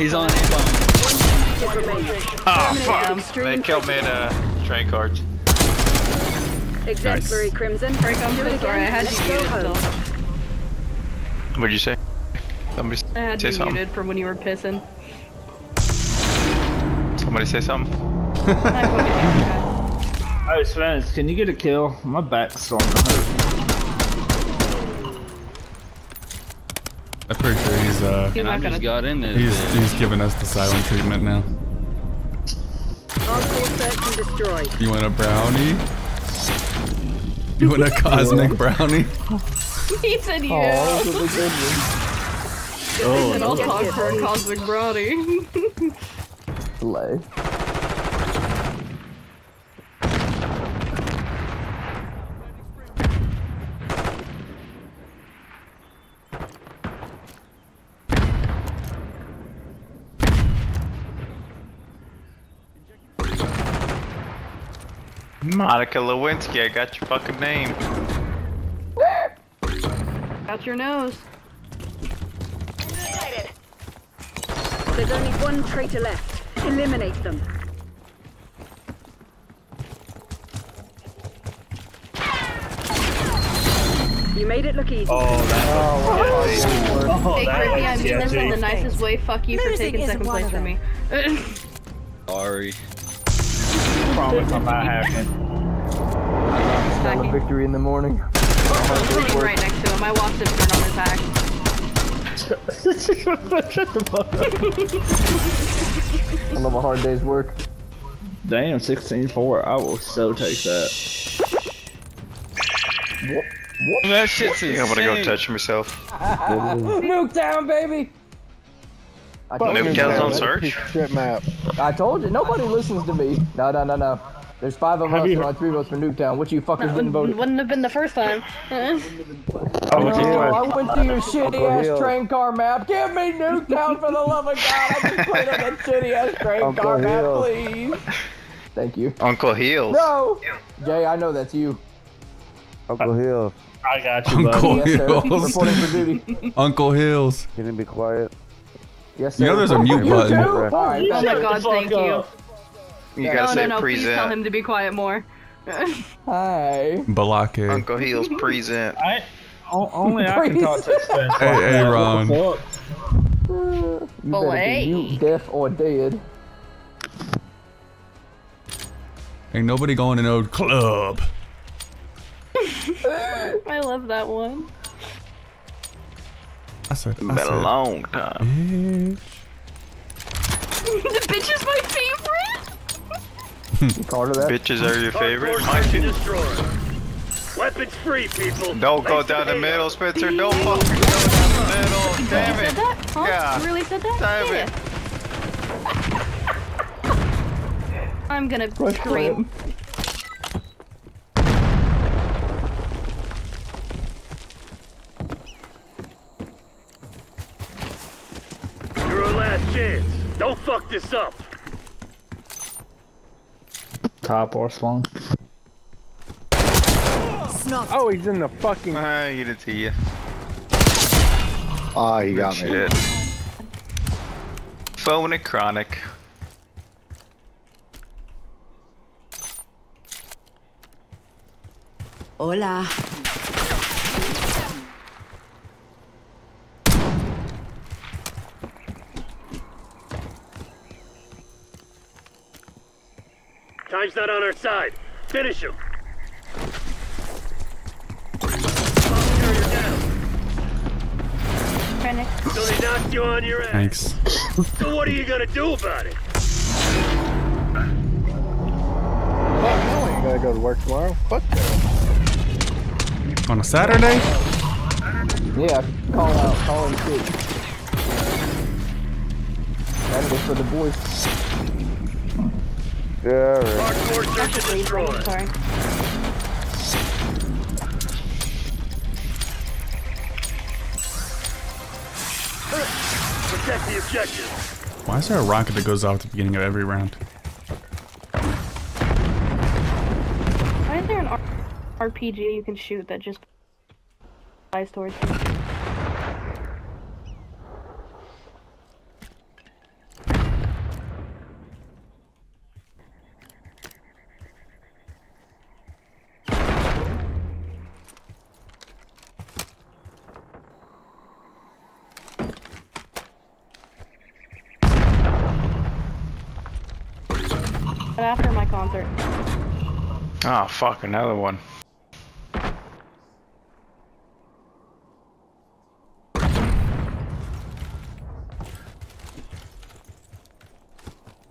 He's on A-bomb. Oh, fuck. They killed me in uh, train cards. Exemplary nice. Crimson. Franco, I'm so sorry. I had you muted still. What'd you say? Somebody I had say you something. Muted from when you were pissing. Somebody say something. Alright, Spence, can you get a kill? My back's on the hook. I'm pretty sure he's uh he's, not gonna... got in there. he's, he's giving us the silent treatment now. You want a brownie? You want a cosmic brownie? He said you. Aww, that's a good one. Oh, he said I'll talk for a cosmic brownie. Play. Monica Lewinsky, I got your fucking name. Got your nose. There's only one traitor left. Eliminate them. You made it look easy. Oh, that's oh, hey, Grippy, I'm doing this in the nicest way. Fuck you for taking second place from me. Sorry. I promise I'm not having it. A victory in the morning. I'm sitting right next to him. I watched him turn on his back. Shut the fuck up. I love a hard day's work. Damn, sixteen four. I will so take that. What? What? That shit's insane. I'm gonna go touch myself. Nuketown, baby! Nuketown's on search? Trip map. I told you, nobody listens to me. No, no, no, no. There's five of us, and three votes for Nuketown. What you fuckers no, didn't vote? Wouldn't have been the first time. Uh-huh. Oh, no, I went to your shitty-ass train car map. Give me Nuketown for the love of God. I just played on that shitty-ass train Uncle car Heels. map, please. Thank you. Uncle Heels. No. Jay, I know that's you. Uncle Heels. I got you, buddy. Uncle yes, Heels. Reporting for duty. Uncle Heels. You didn't be quiet. Yes, sir. You know there's a mute button. Oh my God, thank you. You gotta no, say no, no, present. Please tell him to be quiet more. Hi. Balake. Uncle Heels present. I, only I can talk to Spencer. Hey, hey, Ron. You better be deaf or dead. Ain't nobody going to no club. I love that one. I said, I been said, a long time. Bitch. The bitch is my favorite. Bitches are your favorite? Weapons free, people. Don't go down the middle, Spencer. Don't fucking go down the middle. Damn it. Yeah. Really said that? Damn it. I'm gonna scream. Your last chance. Don't fuck this up. Top or slung. Oh, he's in the fucking. Ah, I get it to you. Ah, oh, you got Shit. me. Phone and chronic. Hola. Time's not on our side. Finish him. So they knocked you on your ass. Thanks. So what are you gonna do about it? Oh, no, you gotta go to work tomorrow. Fuck that. On a Saturday? Yeah, call out, call him too. Saturday for the boys. Yeah, alright. Hardcore search and destroy. Sorry. Protect the objective. Why is there a rocket that goes off at the beginning of every round? Why is there an R P G you can shoot that just flies towards you? After my concert. Oh fuck, another one.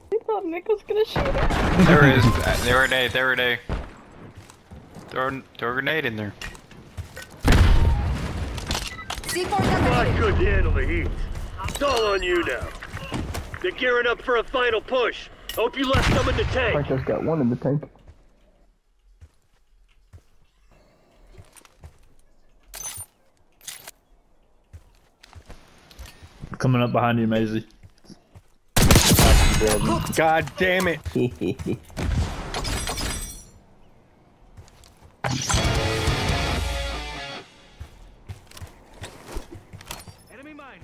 We thought Nick was gonna shoot her. There it is. There it is. There it is. Throw a, throw a grenade in there. Not good to handle the heat. It's all on you now. They're gearing up for a final push. Hope you left some in the tank. Franco's got one in the tank. Coming up behind you, Mazy. God damn it! Enemy mine,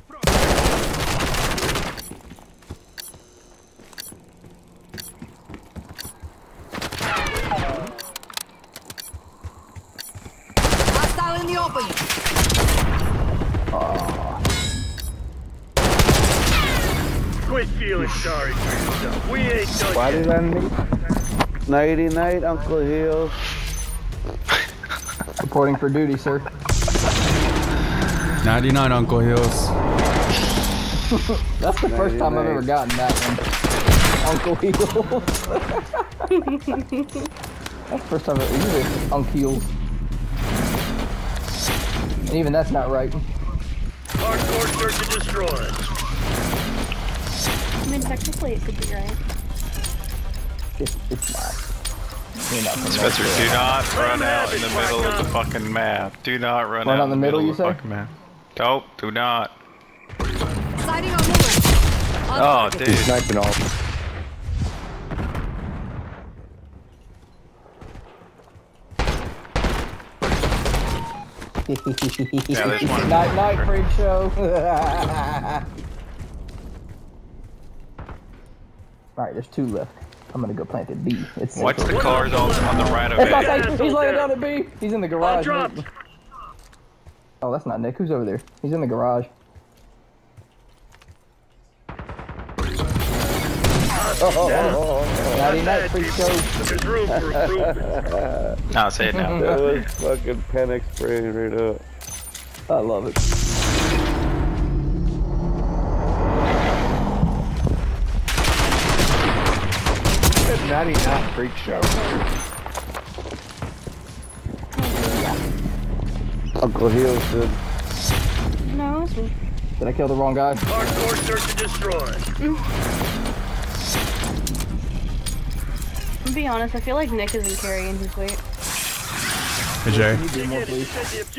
open. Oh. Quit feeling sorry for yourself. We ain't done. Why did I need? Nighty night, Uncle Heels. Reporting for duty, sir. Nighty night, Uncle Heels. That's the nighty first time night. I've ever gotten that one. Uncle Heels. That's the first time I've ever used Uncle Heels. And even that's not right. Hardcore search and destroy. I mean, technically it could be right. It's, it's not. You're not Spencer, do not run out in the middle of the fucking map. Do not run, run out in the middle, middle of the fucking map. Nope, do not. Oh, dude. He's sniping off. Yeah, there's one. Night, night, freak show. Alright, there's two left. I'm gonna go plant at B. It's Watch the cars on, on the right of it. He's laying down at B. He's in the garage. Oh, that's not Nick. Who's over there? He's in the garage. Oh, oh, oh, oh. Nighty night, freak show. There's room for improvement. No, say it now. That was fucking panic spray right up. I love it. Nighty night, freak show. Uncle Heels did. No, it's me. Did I kill the wrong guy? Hardcore search and destroy. Mm. To be honest, I feel like Nick isn't carrying his weight. Hey Jay.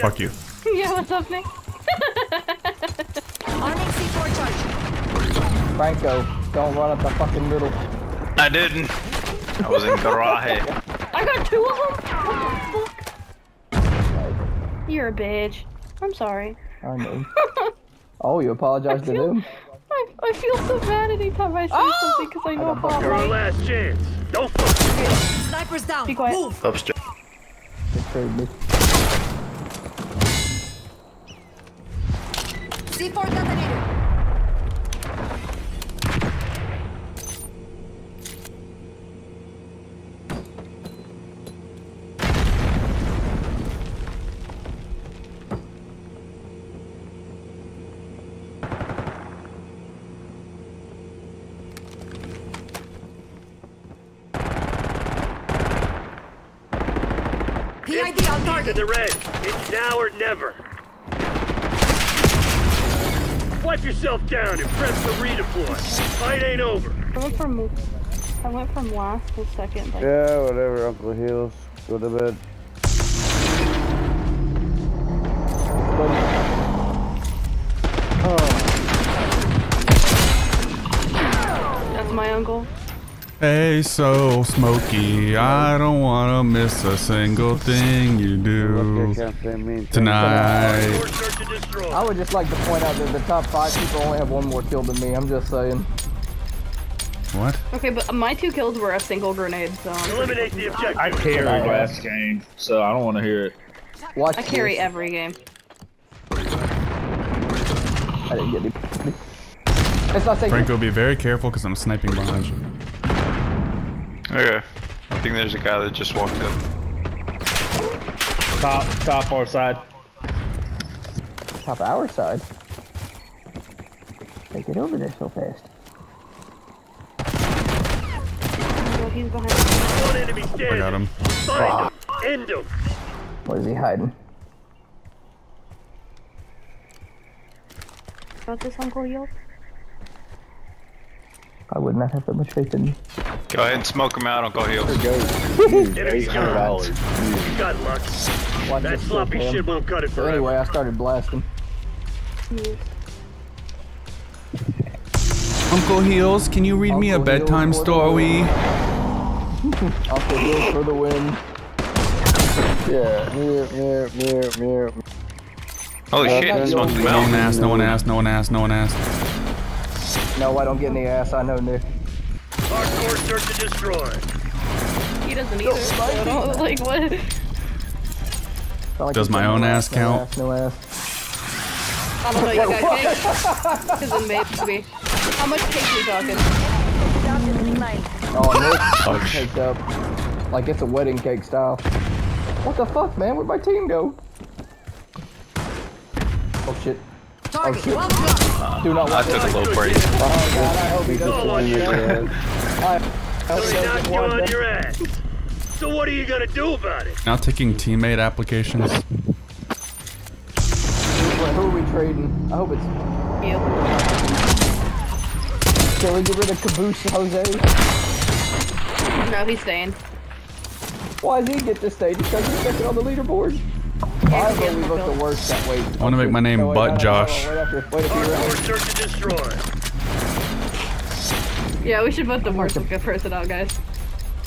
Fuck you. Yeah, what's up, Nick? Franco, don't run up the fucking middle. I didn't. I was in garage. I got two of them? What the fuck? You're a bitch. I'm sorry. I know. Oh, you apologize to them? I, I feel so bad anytime I say oh! something because I know I'm wrong. You're our last chance. Don't fuck me. Sniper's down. Be quiet. Move. Upstairs. C four detonator. Target the red. It's now or never. Wipe yourself down and press the redeploy. Fight ain't over. I went from, I went from last to second. Like. Yeah, whatever, Uncle Heels. Go to bed. Oh. That's my uncle. Hey, so Smokey, I don't want to miss a single thing you do tonight. I would just like to point out that the top five people only have one more kill than me, I'm just saying. What? Okay, but my two kills were a single grenade, so... Eliminate the objective. I carried last game, so I don't want to hear it. Watch I carry this. Every game. I didn't get any... It's not safe. Franco, be very careful because I'm sniping behind you. Okay. I think there's a guy that just walked up. Top, top our side. Top our side? They get over there so fast. He's behind one enemy dead. I got him. Find ah. him. End him. What is he hiding? Got this, Uncle Heels? I would not have that much faith in you. Go ahead and smoke him out, Uncle Heels. Enemy's gone. You got luck. Watch that sloppy shit won't cut it for anyway, I started blasting. Yes. Uncle Heels, can you read Uncle me a bedtime Heels story? Uncle Heels for the win. Yeah, mirror, mirror, mirror, mirror. Holy uh, shit, this one's well. No one asked, no one asked, no one asked, no one asked. No, I don't get any ass. I know Nick. Hardcore search and destroy. He doesn't either. So don't, like what? Like Does my own ass, ass count? No ass, no ass. I don't know. You Wait, got cake. Because it made me. How much cake are you talking? Oh, Nick's caked up. Like it's a wedding cake style. What the fuck, man? Where'd my team go? Oh shit. Target. Oh, Do not uh, I took a little break. Oh god, I hope he doesn't on your ass. So he knocked you on your ass. So what are you gonna do about it? Now taking teammate applications. Who are we trading? I hope it's you. Can we get rid of Caboose Jose? No, he's staying. Why does he get to stay? Because he's second on the leaderboard. I want to make my name no, Butt no, Josh. No, no, no, right. Yeah, we should vote the worst good person out, guys.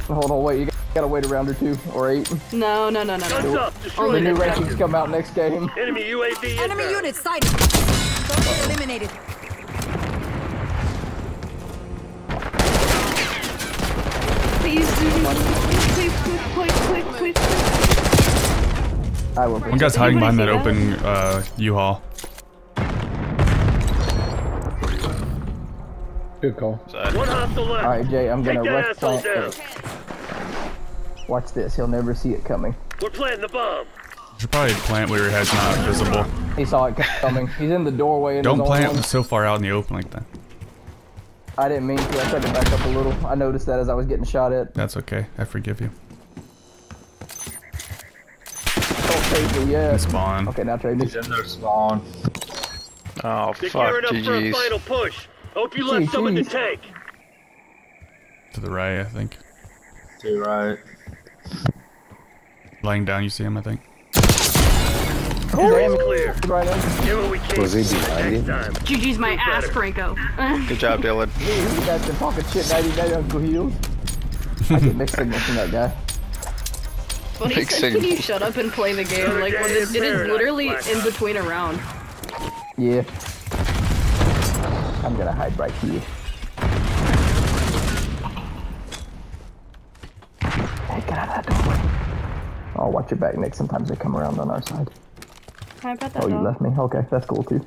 Hold on, wait, you gotta wait a round or two or eight. No, no, no, no, no. Only the new rankings come out next game. Enemy U A V. Enemy unit sighted. Both eliminated. Please do please, please, please, please, please. I will One guy's hiding behind that, that open uh, U-Haul. Good call. Alright, Jay, I'm gonna rush plant it. Watch this, he'll never see it coming. We're planting the bomb. You should probably plant where your head's not visible. He saw it coming. He's in the doorway. In Don't plant him so far out in the open like that. I didn't mean to. I tried to back up a little. I noticed that as I was getting shot at. That's okay. I forgive you. Yeah. Spawn. Okay, now trade this. He's in their spawn. Oh, fuck, G Gs. For a final push. Hope you left some in the tank. To the right, I think. To the right. Lying down, you see him, I think. Oh, damn clear. Right in. Was he behind you? G G's my ass, Franco. Good job, Dylan. You guys been talking shit ninety-nine Uncle Heels. I get mixed signals from that guy. When he said, can you shut up and play the game? Like, when this, it is literally in between a round. Yeah. I'm gonna hide right here. Hey, get out of that door. Oh, watch your back, Nick. Sometimes they come around on our side. How about that? Oh, you dog? Left me? Okay, that's cool too.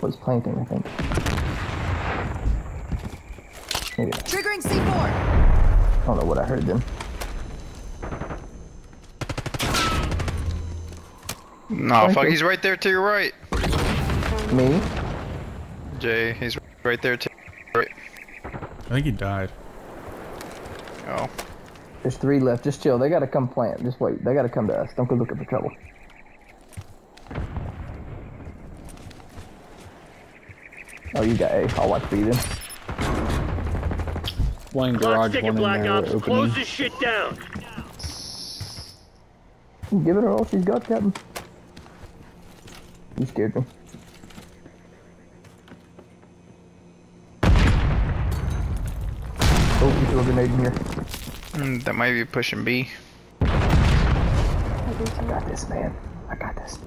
Was planting, I think. Maybe. Triggering C four. I don't know what I heard then. No, fuck, he's right there to your right. Me? Jay, he's right there to your right. I think he died. Oh. There's three left. Just chill. They gotta come plant. Just wait. They gotta come to us. Don't go looking for trouble. Oh, you got A. I'll watch B then. One garage, one in there. Close this shit down. Give it her all she's got, Captain. You scared me. Oh, you threw a grenade in here. Mm, that might be pushing B. I got this, man. I got this.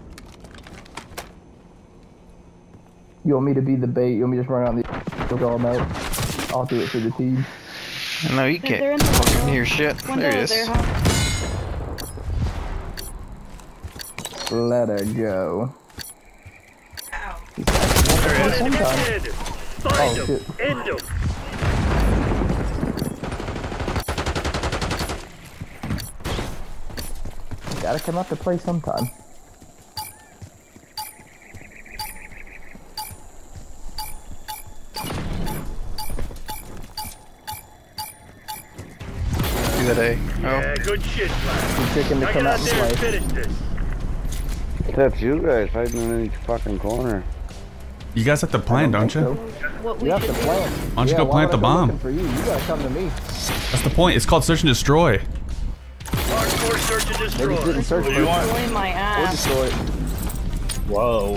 You want me to be the bait? You want me to just run out the go all night? I'll do it for the team. No, you can't fucking hear shit. There it is. Let her go. Ow. There it is. Find him. End him. Gotta come up to play sometime. Today. Yeah, oh. Good shit, man. I got out there and finish this. Except you guys hiding in each fucking corner. You guys have to plan, don't, don't you? So. What we you have to plan. Why don't you yeah, go plant the bomb? For you? You gotta come to me. That's the point. It's called search and destroy. Hardcore search and destroy. They didn't search for you want? Destroy my ass. Destroy. Whoa.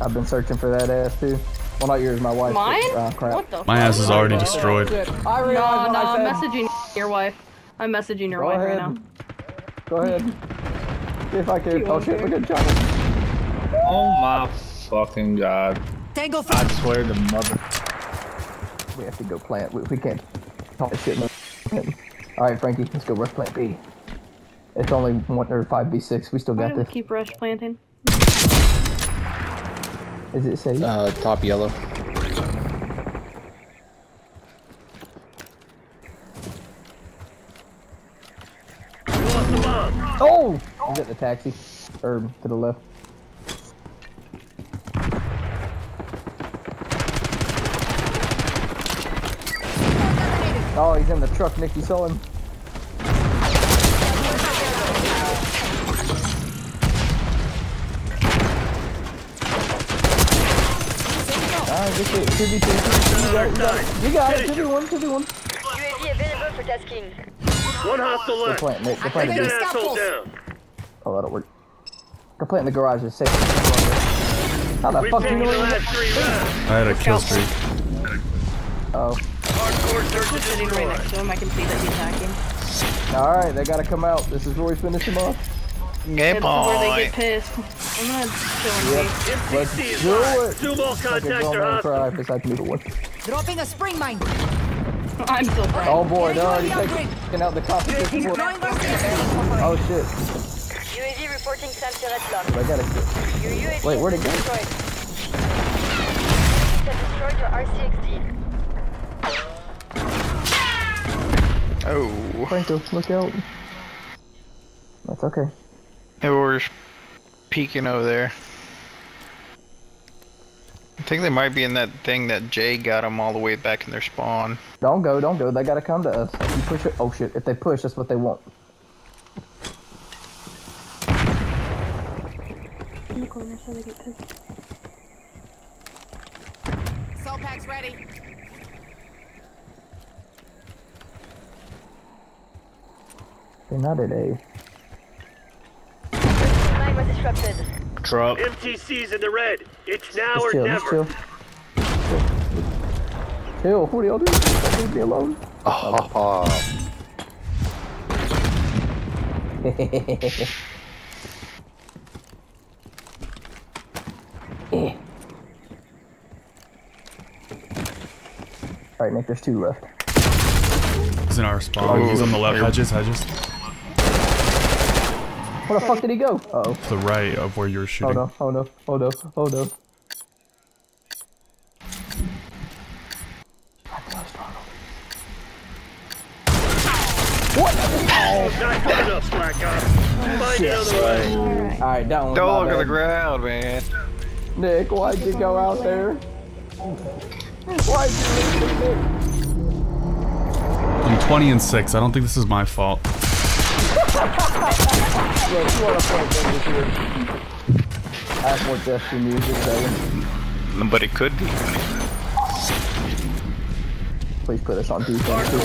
I've been searching for that ass too. Well, not yours, my wife. Mine? But, uh, crap. What the my ass is already oh, destroyed. I no, no, I'm messaging your wife. I'm messaging your Go wife ahead. right now. Go ahead. See if I can. Oh shit, we're good job. Oh my fucking god. Tangle I swear to mother. We have to go plant. We, we can't talk this shit. Alright, Frankie, let's go rush plant B. It's only one or five B six. We still got Why do this. We keep rush planting. Is it safe? Uh, top yellow. Oh! I'm getting the taxi. Or to the left. Oh, he's in the truck, Nick. You saw him. Alright, this is two V two. You got it. two V one, two V one. U A V available for tasking. One hostile left. They're planting, they're planting. They're asshole down. Oh, that'll work. They're planting the garage. It's safe. How the we fuck do you know? I had a kill streak. Oh. Hardcore search sitting right next to him. I can see that he's hacking. All right, they gotta come out. This is where we finish them off. Game on. Where they get pissed. I'm not showing yep. me. Let's do it. Sumo contact or hostile. Dropping a spring mine. I'm so proud. Oh boy, they're already taking out the cops. Oh shit. U A V reporting center at lock. I gotta get. Wait, where'd it go? Oh. Franco, look out. That's okay. They were peeking over there. I think they might be in that thing that Jay got them all the way back in their spawn. Don't go, don't go. They gotta come to us. If you push it, oh shit! If they push, that's what they want. In the corner, so they get pissed. Soul pack's ready. They're not at A. Line was disrupted. Truck. M T C's in the red. It's now just or chill, never. Chill. Chill. chill. What are y'all doing? Leave me alone. Oh. All right, Nick. There's two left. He's in our spawn. Oh, he's on the left. Hedges. Hedges. Where the fuck did he go? Uh oh. To the right of where you were shooting. Oh no, oh no, oh no, oh no. What? Oh, not good enough, Black Ops. Find the other way. Alright, that one. Don't look at the ground, man. Nick, why'd you go out there? Why'd you leave me, Nick? I'm twenty and six. I don't think this is my fault. But it could be. Please put us on defense. Please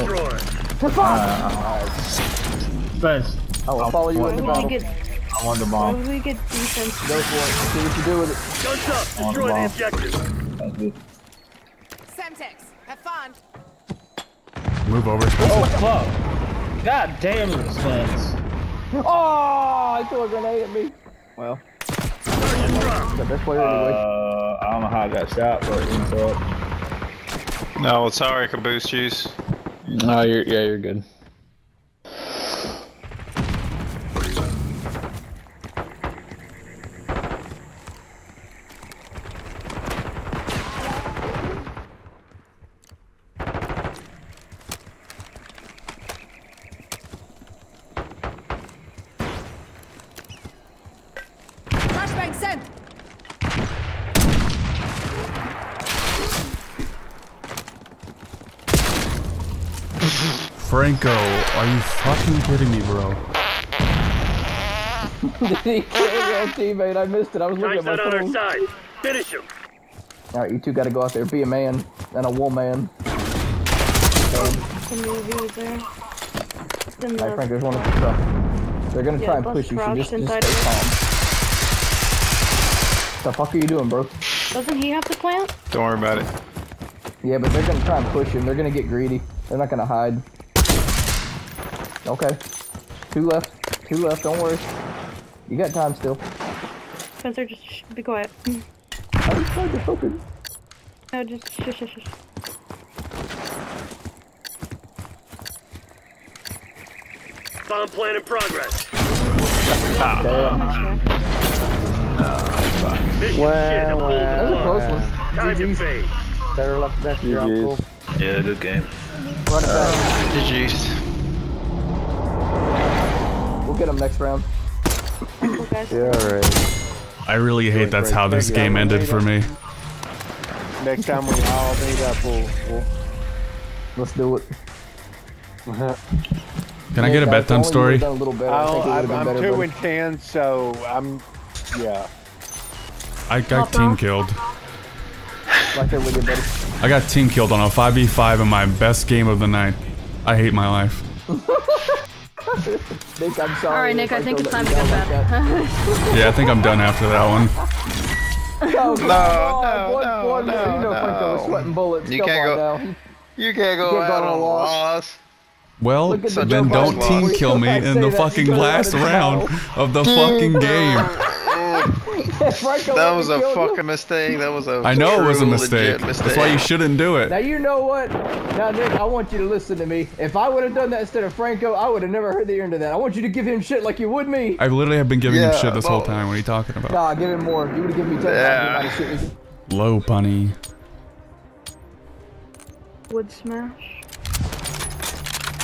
put us on defense. Uh, Best. I will follow you in the battle. I want the bomb. What do we get defense? Go for it. See what you do with it. Guns up. Destroy the objective. That's good. Semtex, have fun. Move over. Oh, fuck. God damn this fence. Oh, I threw a grenade at me. Well. The best player anyway. Uh, I don't know how I got shot, but it didn't throw it. No, it's alright. I can boost you. No, you're, yeah, you're good. Franco, are you fucking kidding me, bro? He killed teammate. I missed it. I was looking at my phone. On our side. Finish him. All right, you two got to go out there, be a man and a woman. The movie there. The All right, Franco, there's one of the stuff. They're gonna yeah, try and push you. So just, just stay calm. What the fuck are you doing, bro? Doesn't he have the plant? Don't worry about it. Yeah, but they're gonna try and push him. They're gonna get greedy. They're not gonna hide. Okay. Two left. Two left. Don't worry. You got time still. Spencer, just sh be quiet. I just tried to focus. No, just shush, shush, shush. Bomb plan in progress. Ah. Damn. Oh, fuck. Well, well, that was a close one. Time to fade. Better luck than that. You're on cool. Yeah, good game. Run it back. G G's. Get him next round. Yeah, alright. I really hate that's how this game ended for me. Next time we all meet up, we'll, we'll... let's do it. Can I get a bet done story? I I'm two and ten, so I'm yeah. I got team killed. I got team killed on a five v five in my best game of the night. I hate my life. Nick, I'm sorry. Alright, Nick, I, I think it's time to get back. Like yeah, I think I'm done after that one. No, no, no, no, no, no. Franco was sweating bullets. You can't go, you can't go out on a loss. Well, then don't team kill me in the fucking last round of the fucking game. That was a fucking mistake. That was a I know it was a mistake. mistake. That's why you shouldn't do it. Now you know what? Now Nick, I want you to listen to me. If I would have done that instead of Franco, I would have never heard the end of that. I want you to give him shit like you would me. I literally have been giving yeah, him shit this well, whole time. What are you talking about? Nah, give him more. You would have given me ten yeah. shit. Low bunny. Wood smash.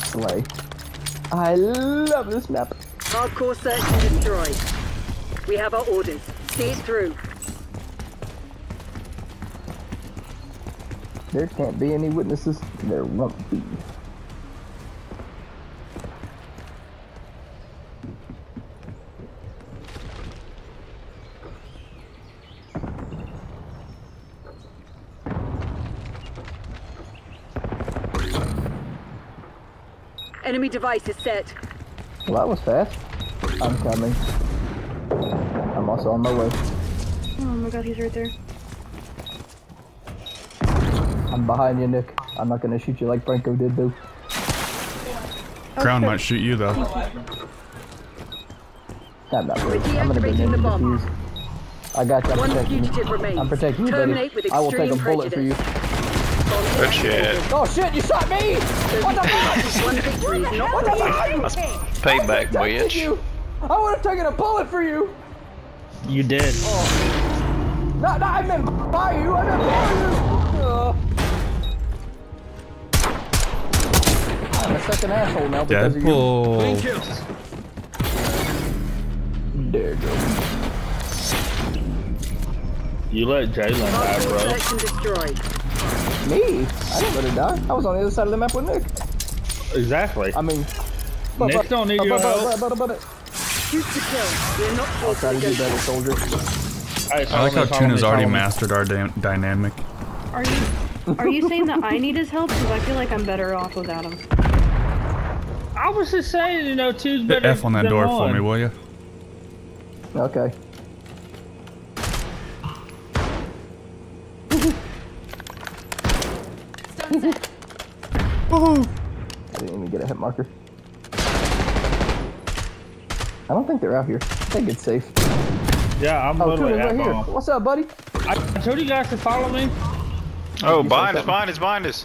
Slay. I love this map. Our core search and destroy. We have our orders. See it through. There can't be any witnesses. There won't be. Enemy device is set. Well, that was fast. I'm coming. I'm also on my way. Oh my god, he's right there. I'm behind you, Nick. I'm not gonna shoot you like Franco did, though. Crown might shoot you, though. I'm not worried. I'm gonna be in the bomb. I got you. I'm protecting you. I'm protecting you, buddy. I will take a bullet for you. Oh shit. Oh shit, you shot me! What the fuck? What the fuck? Payback, bitch. I would have taken a bullet for you! You did. Oh. No, no, I meant by you, I meant by you! Uh. I'm a second asshole now because Deadpool. of you. Clean kills. There you go. You let Jay die, bro. Me? I didn't let it die. I was on the other side of the map with Nick. Exactly. I mean... But, Nick but, don't need but, your but, help. But, but, but, but. I'll try to do better, soldier. I, I like how Tuna's already mastered our dynamic. Are you, are you saying that I need his help? Because I feel like I'm better off without him. I was just saying, you know, two's better. Hit F on that door on. for me, will you? Okay. I didn't even get a hit marker. I don't think they're out here. I think it's safe. Yeah, I'm oh, literally at right here. What's up, buddy? I told you guys to follow me. Oh, behind us, behind us, behind us.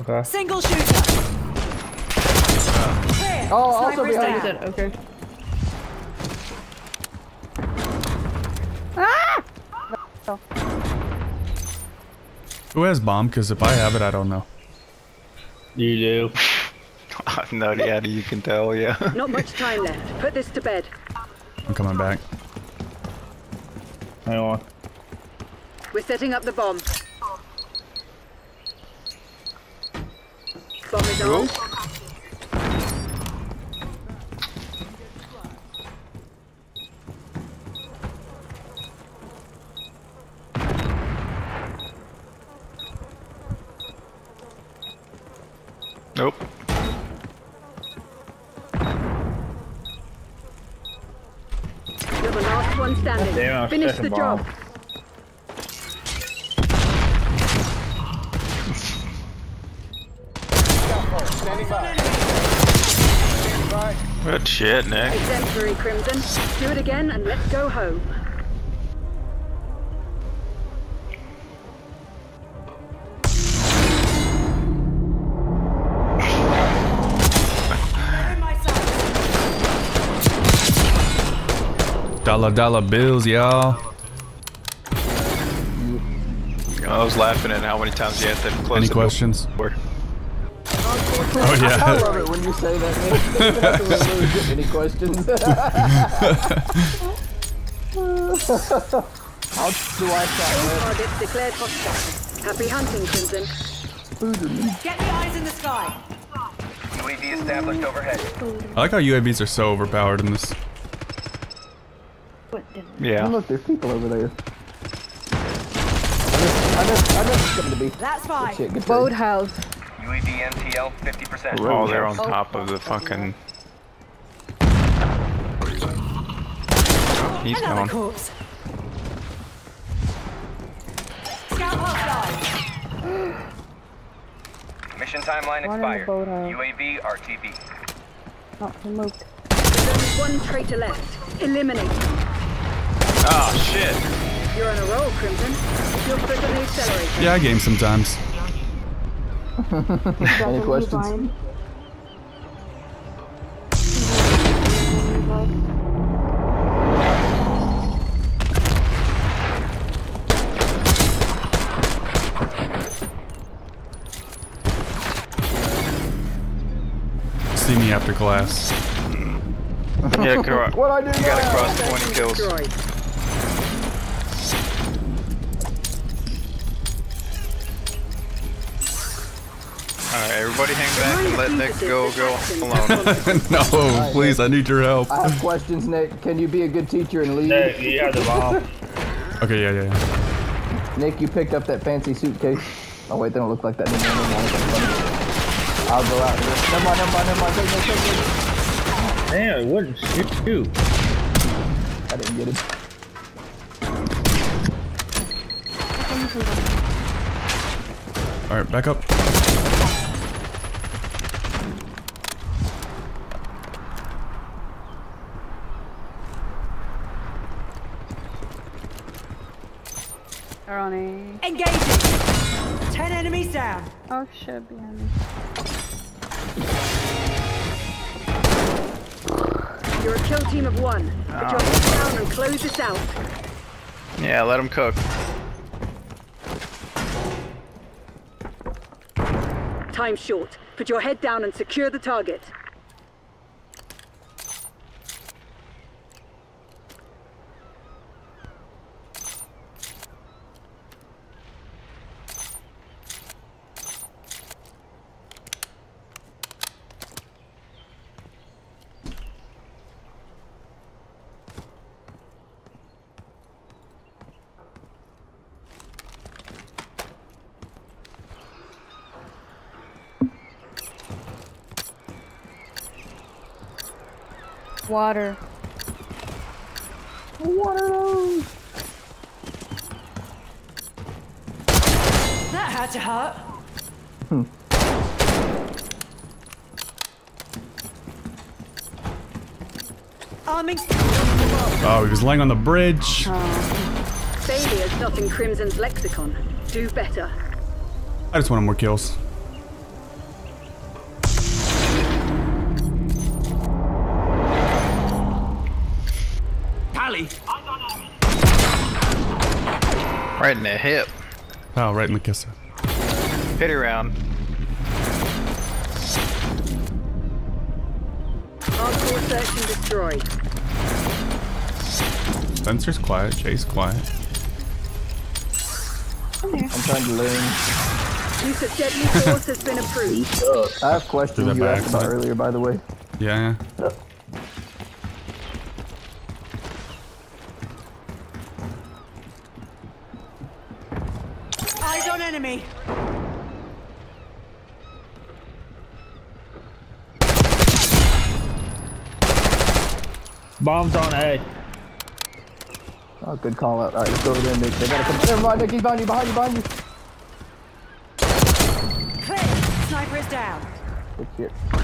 Okay. Single shooter. Oh, also behind it. Okay. Ah! No. Who has bomb? Because if I have it, I don't know. You do. I've no idea. You can tell, yeah. Not much time left. Put this to bed. I'm coming back. Hang on. We're setting up the bomb. Bomb is on. Nope. You're the last one standing. Damn, finish the job. Good shit, Nick. Exemplary, Crimson. Do it again and let's go home. Dollar dollar bills, y'all. I was laughing at how many times you had to close. Any the questions? Door. Oh yeah. I love it when you say that. Really, any questions? How do I target declared hostile. Happy hunting, Crimson. Get the eyes in the sky. U A V established overhead. I like how U A Vs are so overpowered in this. What? Yeah. Oh, look, there's people over there. I just, I just come to be. That's fine. Boathouse. U A V N T L fifty percent. Oh, they're on top of the fucking... He's Another gone. Corpse. Mission timeline expired. U A V R T B. Not removed. There's only one traitor left. Eliminate. Oh, shit. You're on a roll, Crimson. You're quicker than accelerator. Yeah, I game sometimes. Any questions? See me after class. Yeah, correct. What I do? You gotta cross twenty kills. Destroyed. Alright, everybody hang back and let Nick go go alone. No, right, please, Nick. I need your help. I have questions, Nick. Can you be a good teacher and leave? Nick, you are the bomb. Okay, yeah, yeah, yeah. Nick, you picked up that fancy suitcase. Oh, wait, they don't look like that anymore. I'll go out. Never mind, never mind, never mind. Take, take, take. Man, I wouldn't shoot you. I didn't get it. Alright, back up. Engaging! Ten enemies down! Oh shit, behind me. You're a kill team of one. Put oh. your head down and close this out. Yeah, let them cook. Time short. Put your head down and secure the target. water. Water! That had to hurt. Hmm. Oh, he was laying on the bridge. Oh. Baby is not in Crimson's lexicon. Do better. I just wanted more kills. Pally. Right in the hip. Oh, right in the kisser. Pity round. Hardcore search and destroy. Spencer's quiet. Jay's quiet. I'm, I'm trying to learn. Use of deadly force has been approved. I have questions you asked about earlier, by the way. Yeah. yeah. Eyes on enemy. Bombs on A. Oh, good call out. All right, let's go over there, Nick. They gotta come. Never mind, Nick. He's behind you. Behind you. Behind you. Is down.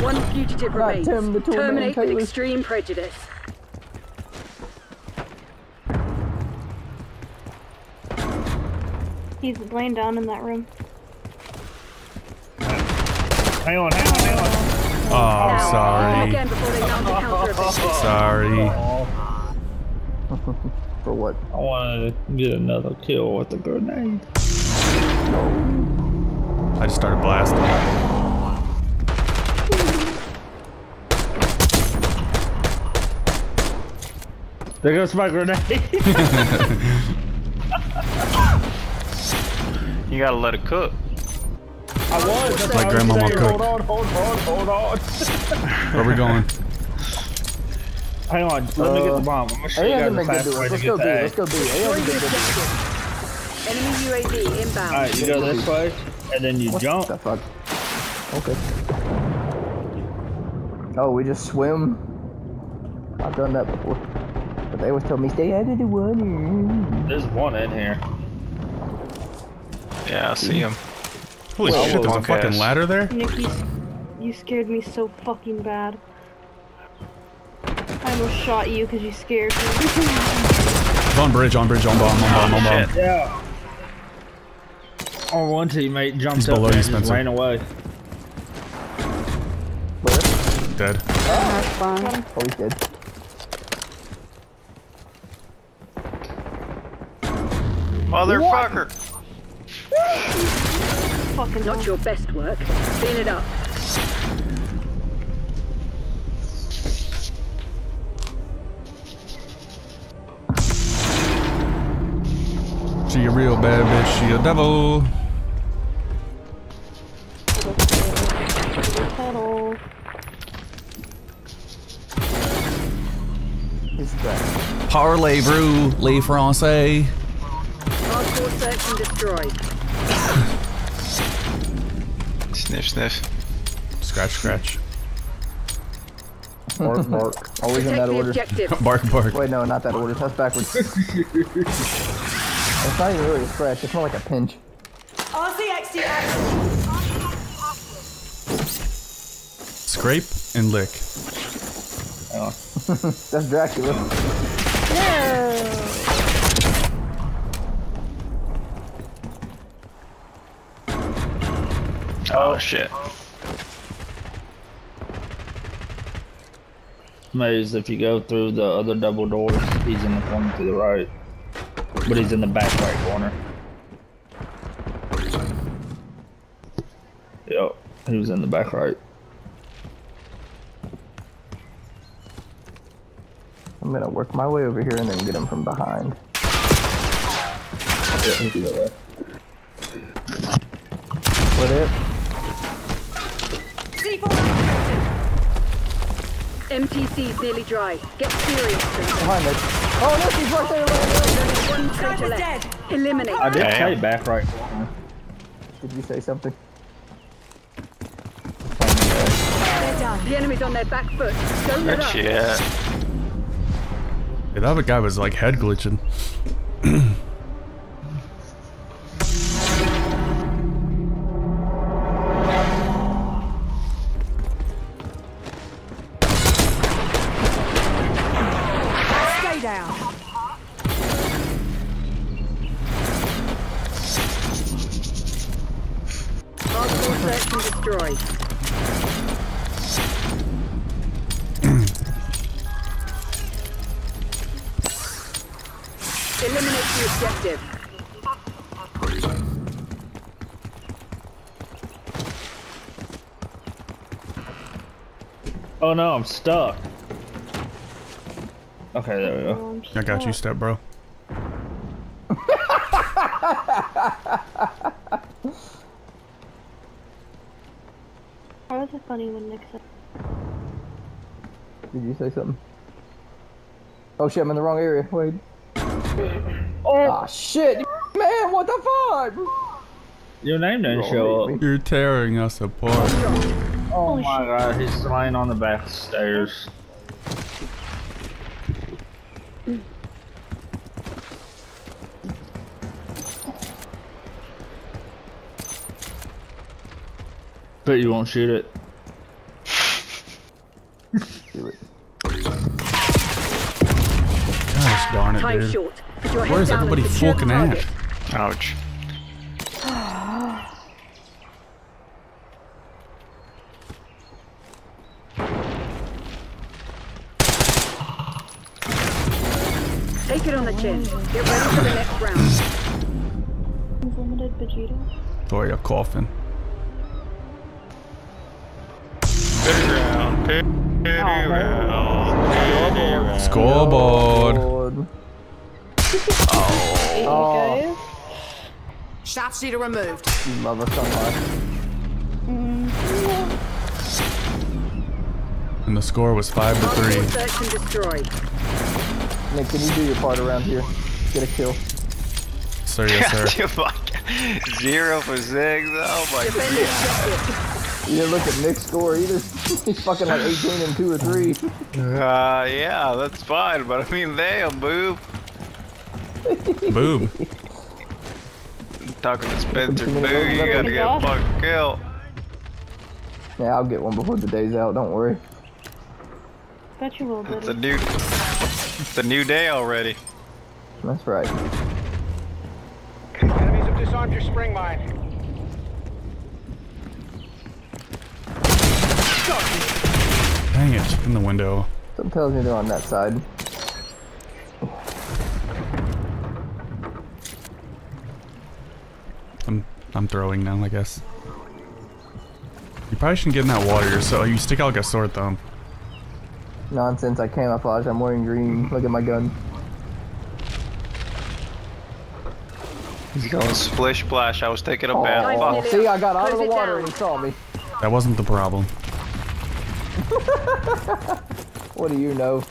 One fugitive remains. Right, terminate with extreme prejudice. He's laying down in that room. Hang on, hang on, hang on. Oh, now, sorry. Again before they mount the counter offensive. Sorry. For what? I wanted to get another kill with the grenade. I just started blasting. There goes my grenade. You gotta let it cook. I was. That's my grandma won't cook. Hold on, hold on, hold on. Where are we going? Hang on, let uh, me get the bomb. I'm gonna show you guys the fast way to get that. Let's go B, let's go B. Enemy U A V inbound. Alright, you go this way, and then you jump. What the fuck? Okay. Oh, we just swim? I've done that before. But they always told me, stay out of the water. There's one in here. Yeah, I see him. Holy well, shit, there's a fucking ass. ladder there? Nick, you, you scared me so fucking bad. I almost shot you because you scared me. On bridge, on bridge, on bomb, on bomb, on bomb. Yeah. On one teammate jumped He's up below and you, just ran away. Where? Dead. Oh, that's fine. Oh, he's dead. Motherfucker! Fucking not your best work. Clean it up. She a real bad bitch. She a devil. Hello. Parlez vous les Français? Hardcore search and destroy. Sniff, sniff. Scratch, scratch. Bark, bark. Always Protect in that order. Bark, bark. Wait, no, not that order. That's backwards. It's not even really a scratch. It's more like a pinch. Scrape and lick. Oh. That's Dracula. Yeah. Oh shit. Maze, if you go through the other double doors, he's in the corner to the right. But he's in the back right corner. Yep, he was in the back right. I'm gonna work my way over here and then get him from behind. Yeah, he's the other way. What it? M T C's nearly dry. Get serious. Behind us. Oh no, she's right there. One traitor left. Eliminate. I did say back right. Did you say something? They're done. The enemy's on their back foot. Don't let up. Yeah, the other guy was like head glitching. Oh no, I'm stuck. Okay, there we go. I got you, step bro. That was a funny one, Nick said. Did you say something? Oh shit, I'm in the wrong area. Wait. Oh, oh shit, man, what the fuck? Your name didn't Roll show up. Me. You're tearing us apart. Oh, oh my shit. God, he's lying on the back stairs. Bet you won't shoot it. Gosh darn it, dude. Where is everybody fucking at? Ouch. Take it on the chin. Get ready for the next round. Unlimited Vegeta. Boy, you're coughing. Pity round. Pity oh, round. Pity round. Scoreboard. Scoreboard. Oh. Oh. Sharpshooter removed. You love her so much. And the score was five to three. Search and destroy. Nick, can you do your part around here? Get a kill. Sir, yes, sir. Zero for six. Oh my god. You didn't look at Nick's score either. He's fucking like eighteen and two or three. Uh, yeah, that's fine, but I mean, damn, boob. Boob. I'm talking to Spencer, boo. You gotta get a fucking kill. Yeah, I'll get one before the day's out. Don't worry. Bet you will, buddy. It's a new, it's a new day already. That's right. Enemies have disarmed your spring mine. Dang it! In the window. Something tells me they're on that side. I'm, I'm throwing now, I guess. You probably shouldn't get in that water, so you stick out like a sore thumb. Nonsense, I camouflage, I'm wearing green. Look at my gun. He's going splish splash, I was taking a oh, bath. Oh. See, I got out of the water and he saw me. That wasn't the problem. What do you know?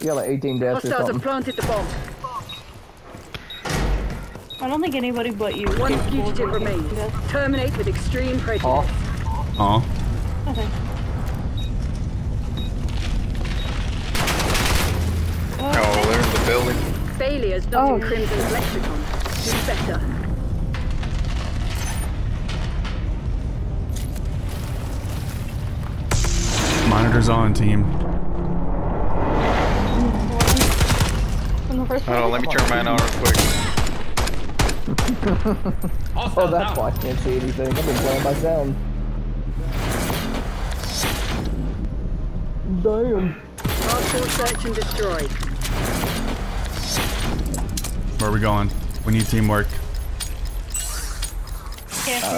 You got like eighteen deaths or something. Planted the bomb. I don't think anybody but you. One fugitive remains. Terminate with extreme prejudice. Aw. Aw. Okay. Oh, they're in the building. Failures not oh, in Crimson's lexicon. Do better. Monitors on, team. Hold on, let me turn mine on real quick. Oh, that's why I can't see anything. I've been playing my sound. Damn. Hardcore search and destroy. Where are we going? We need teamwork. Yeah. Uh,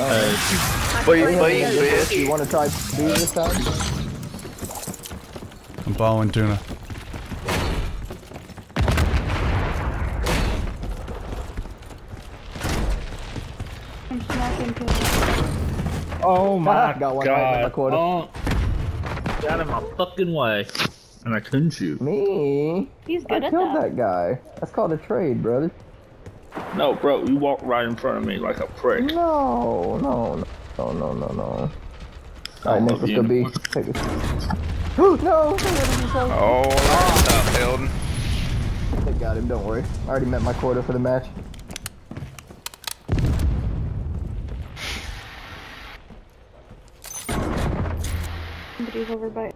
wait, wait, wait, wait. You want to try B this time? I'm following Tuna. I'm smacking Tuna. Oh my got one god. Right in my quarter. Oh. Got in my fucking way. And I couldn't shoot. Me? He's good I at killed that. that guy. That's called a trade, brother. No, bro, you walked right in front of me like a prick. No, no, no, no, no, no. Alright, Nick, let's go B. Take it. No! Oh, oh. Stop building. I got him, don't worry. I already met my quota for the match. Somebody's over by...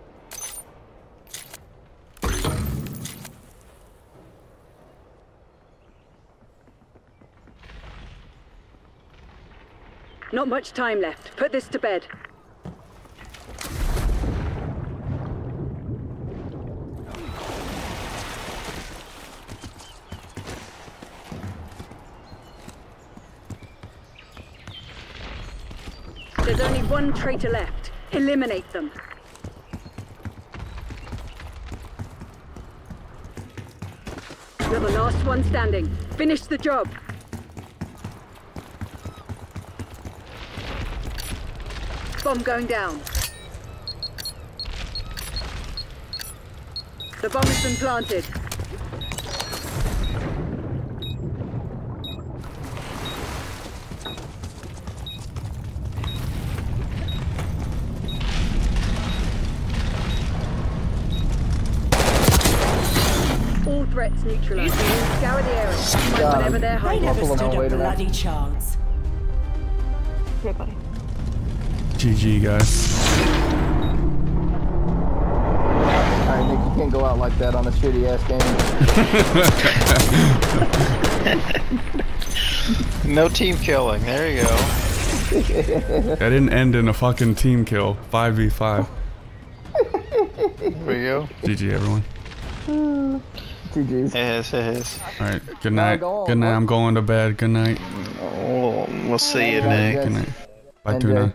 Not much time left. Put this to bed. There's only one traitor left. Eliminate them. You're the last one standing. Finish the job. Bomb going down. The bomb has been planted. All threats neutralized. Scour the area. Find whatever they're hiding. They never stood a bloody chance. Goodbye. G G, guys. Alright, Nick, you can't go out like that on a shitty ass game. No team killing, there you go. I didn't end in a fucking team kill. five v five. There you go. G G, everyone. G G's. Yes, yes. Alright, good night. Good night, I'm going to bed. Good night. Oh, we'll see you, Nick. Good night. Bye, Tuna.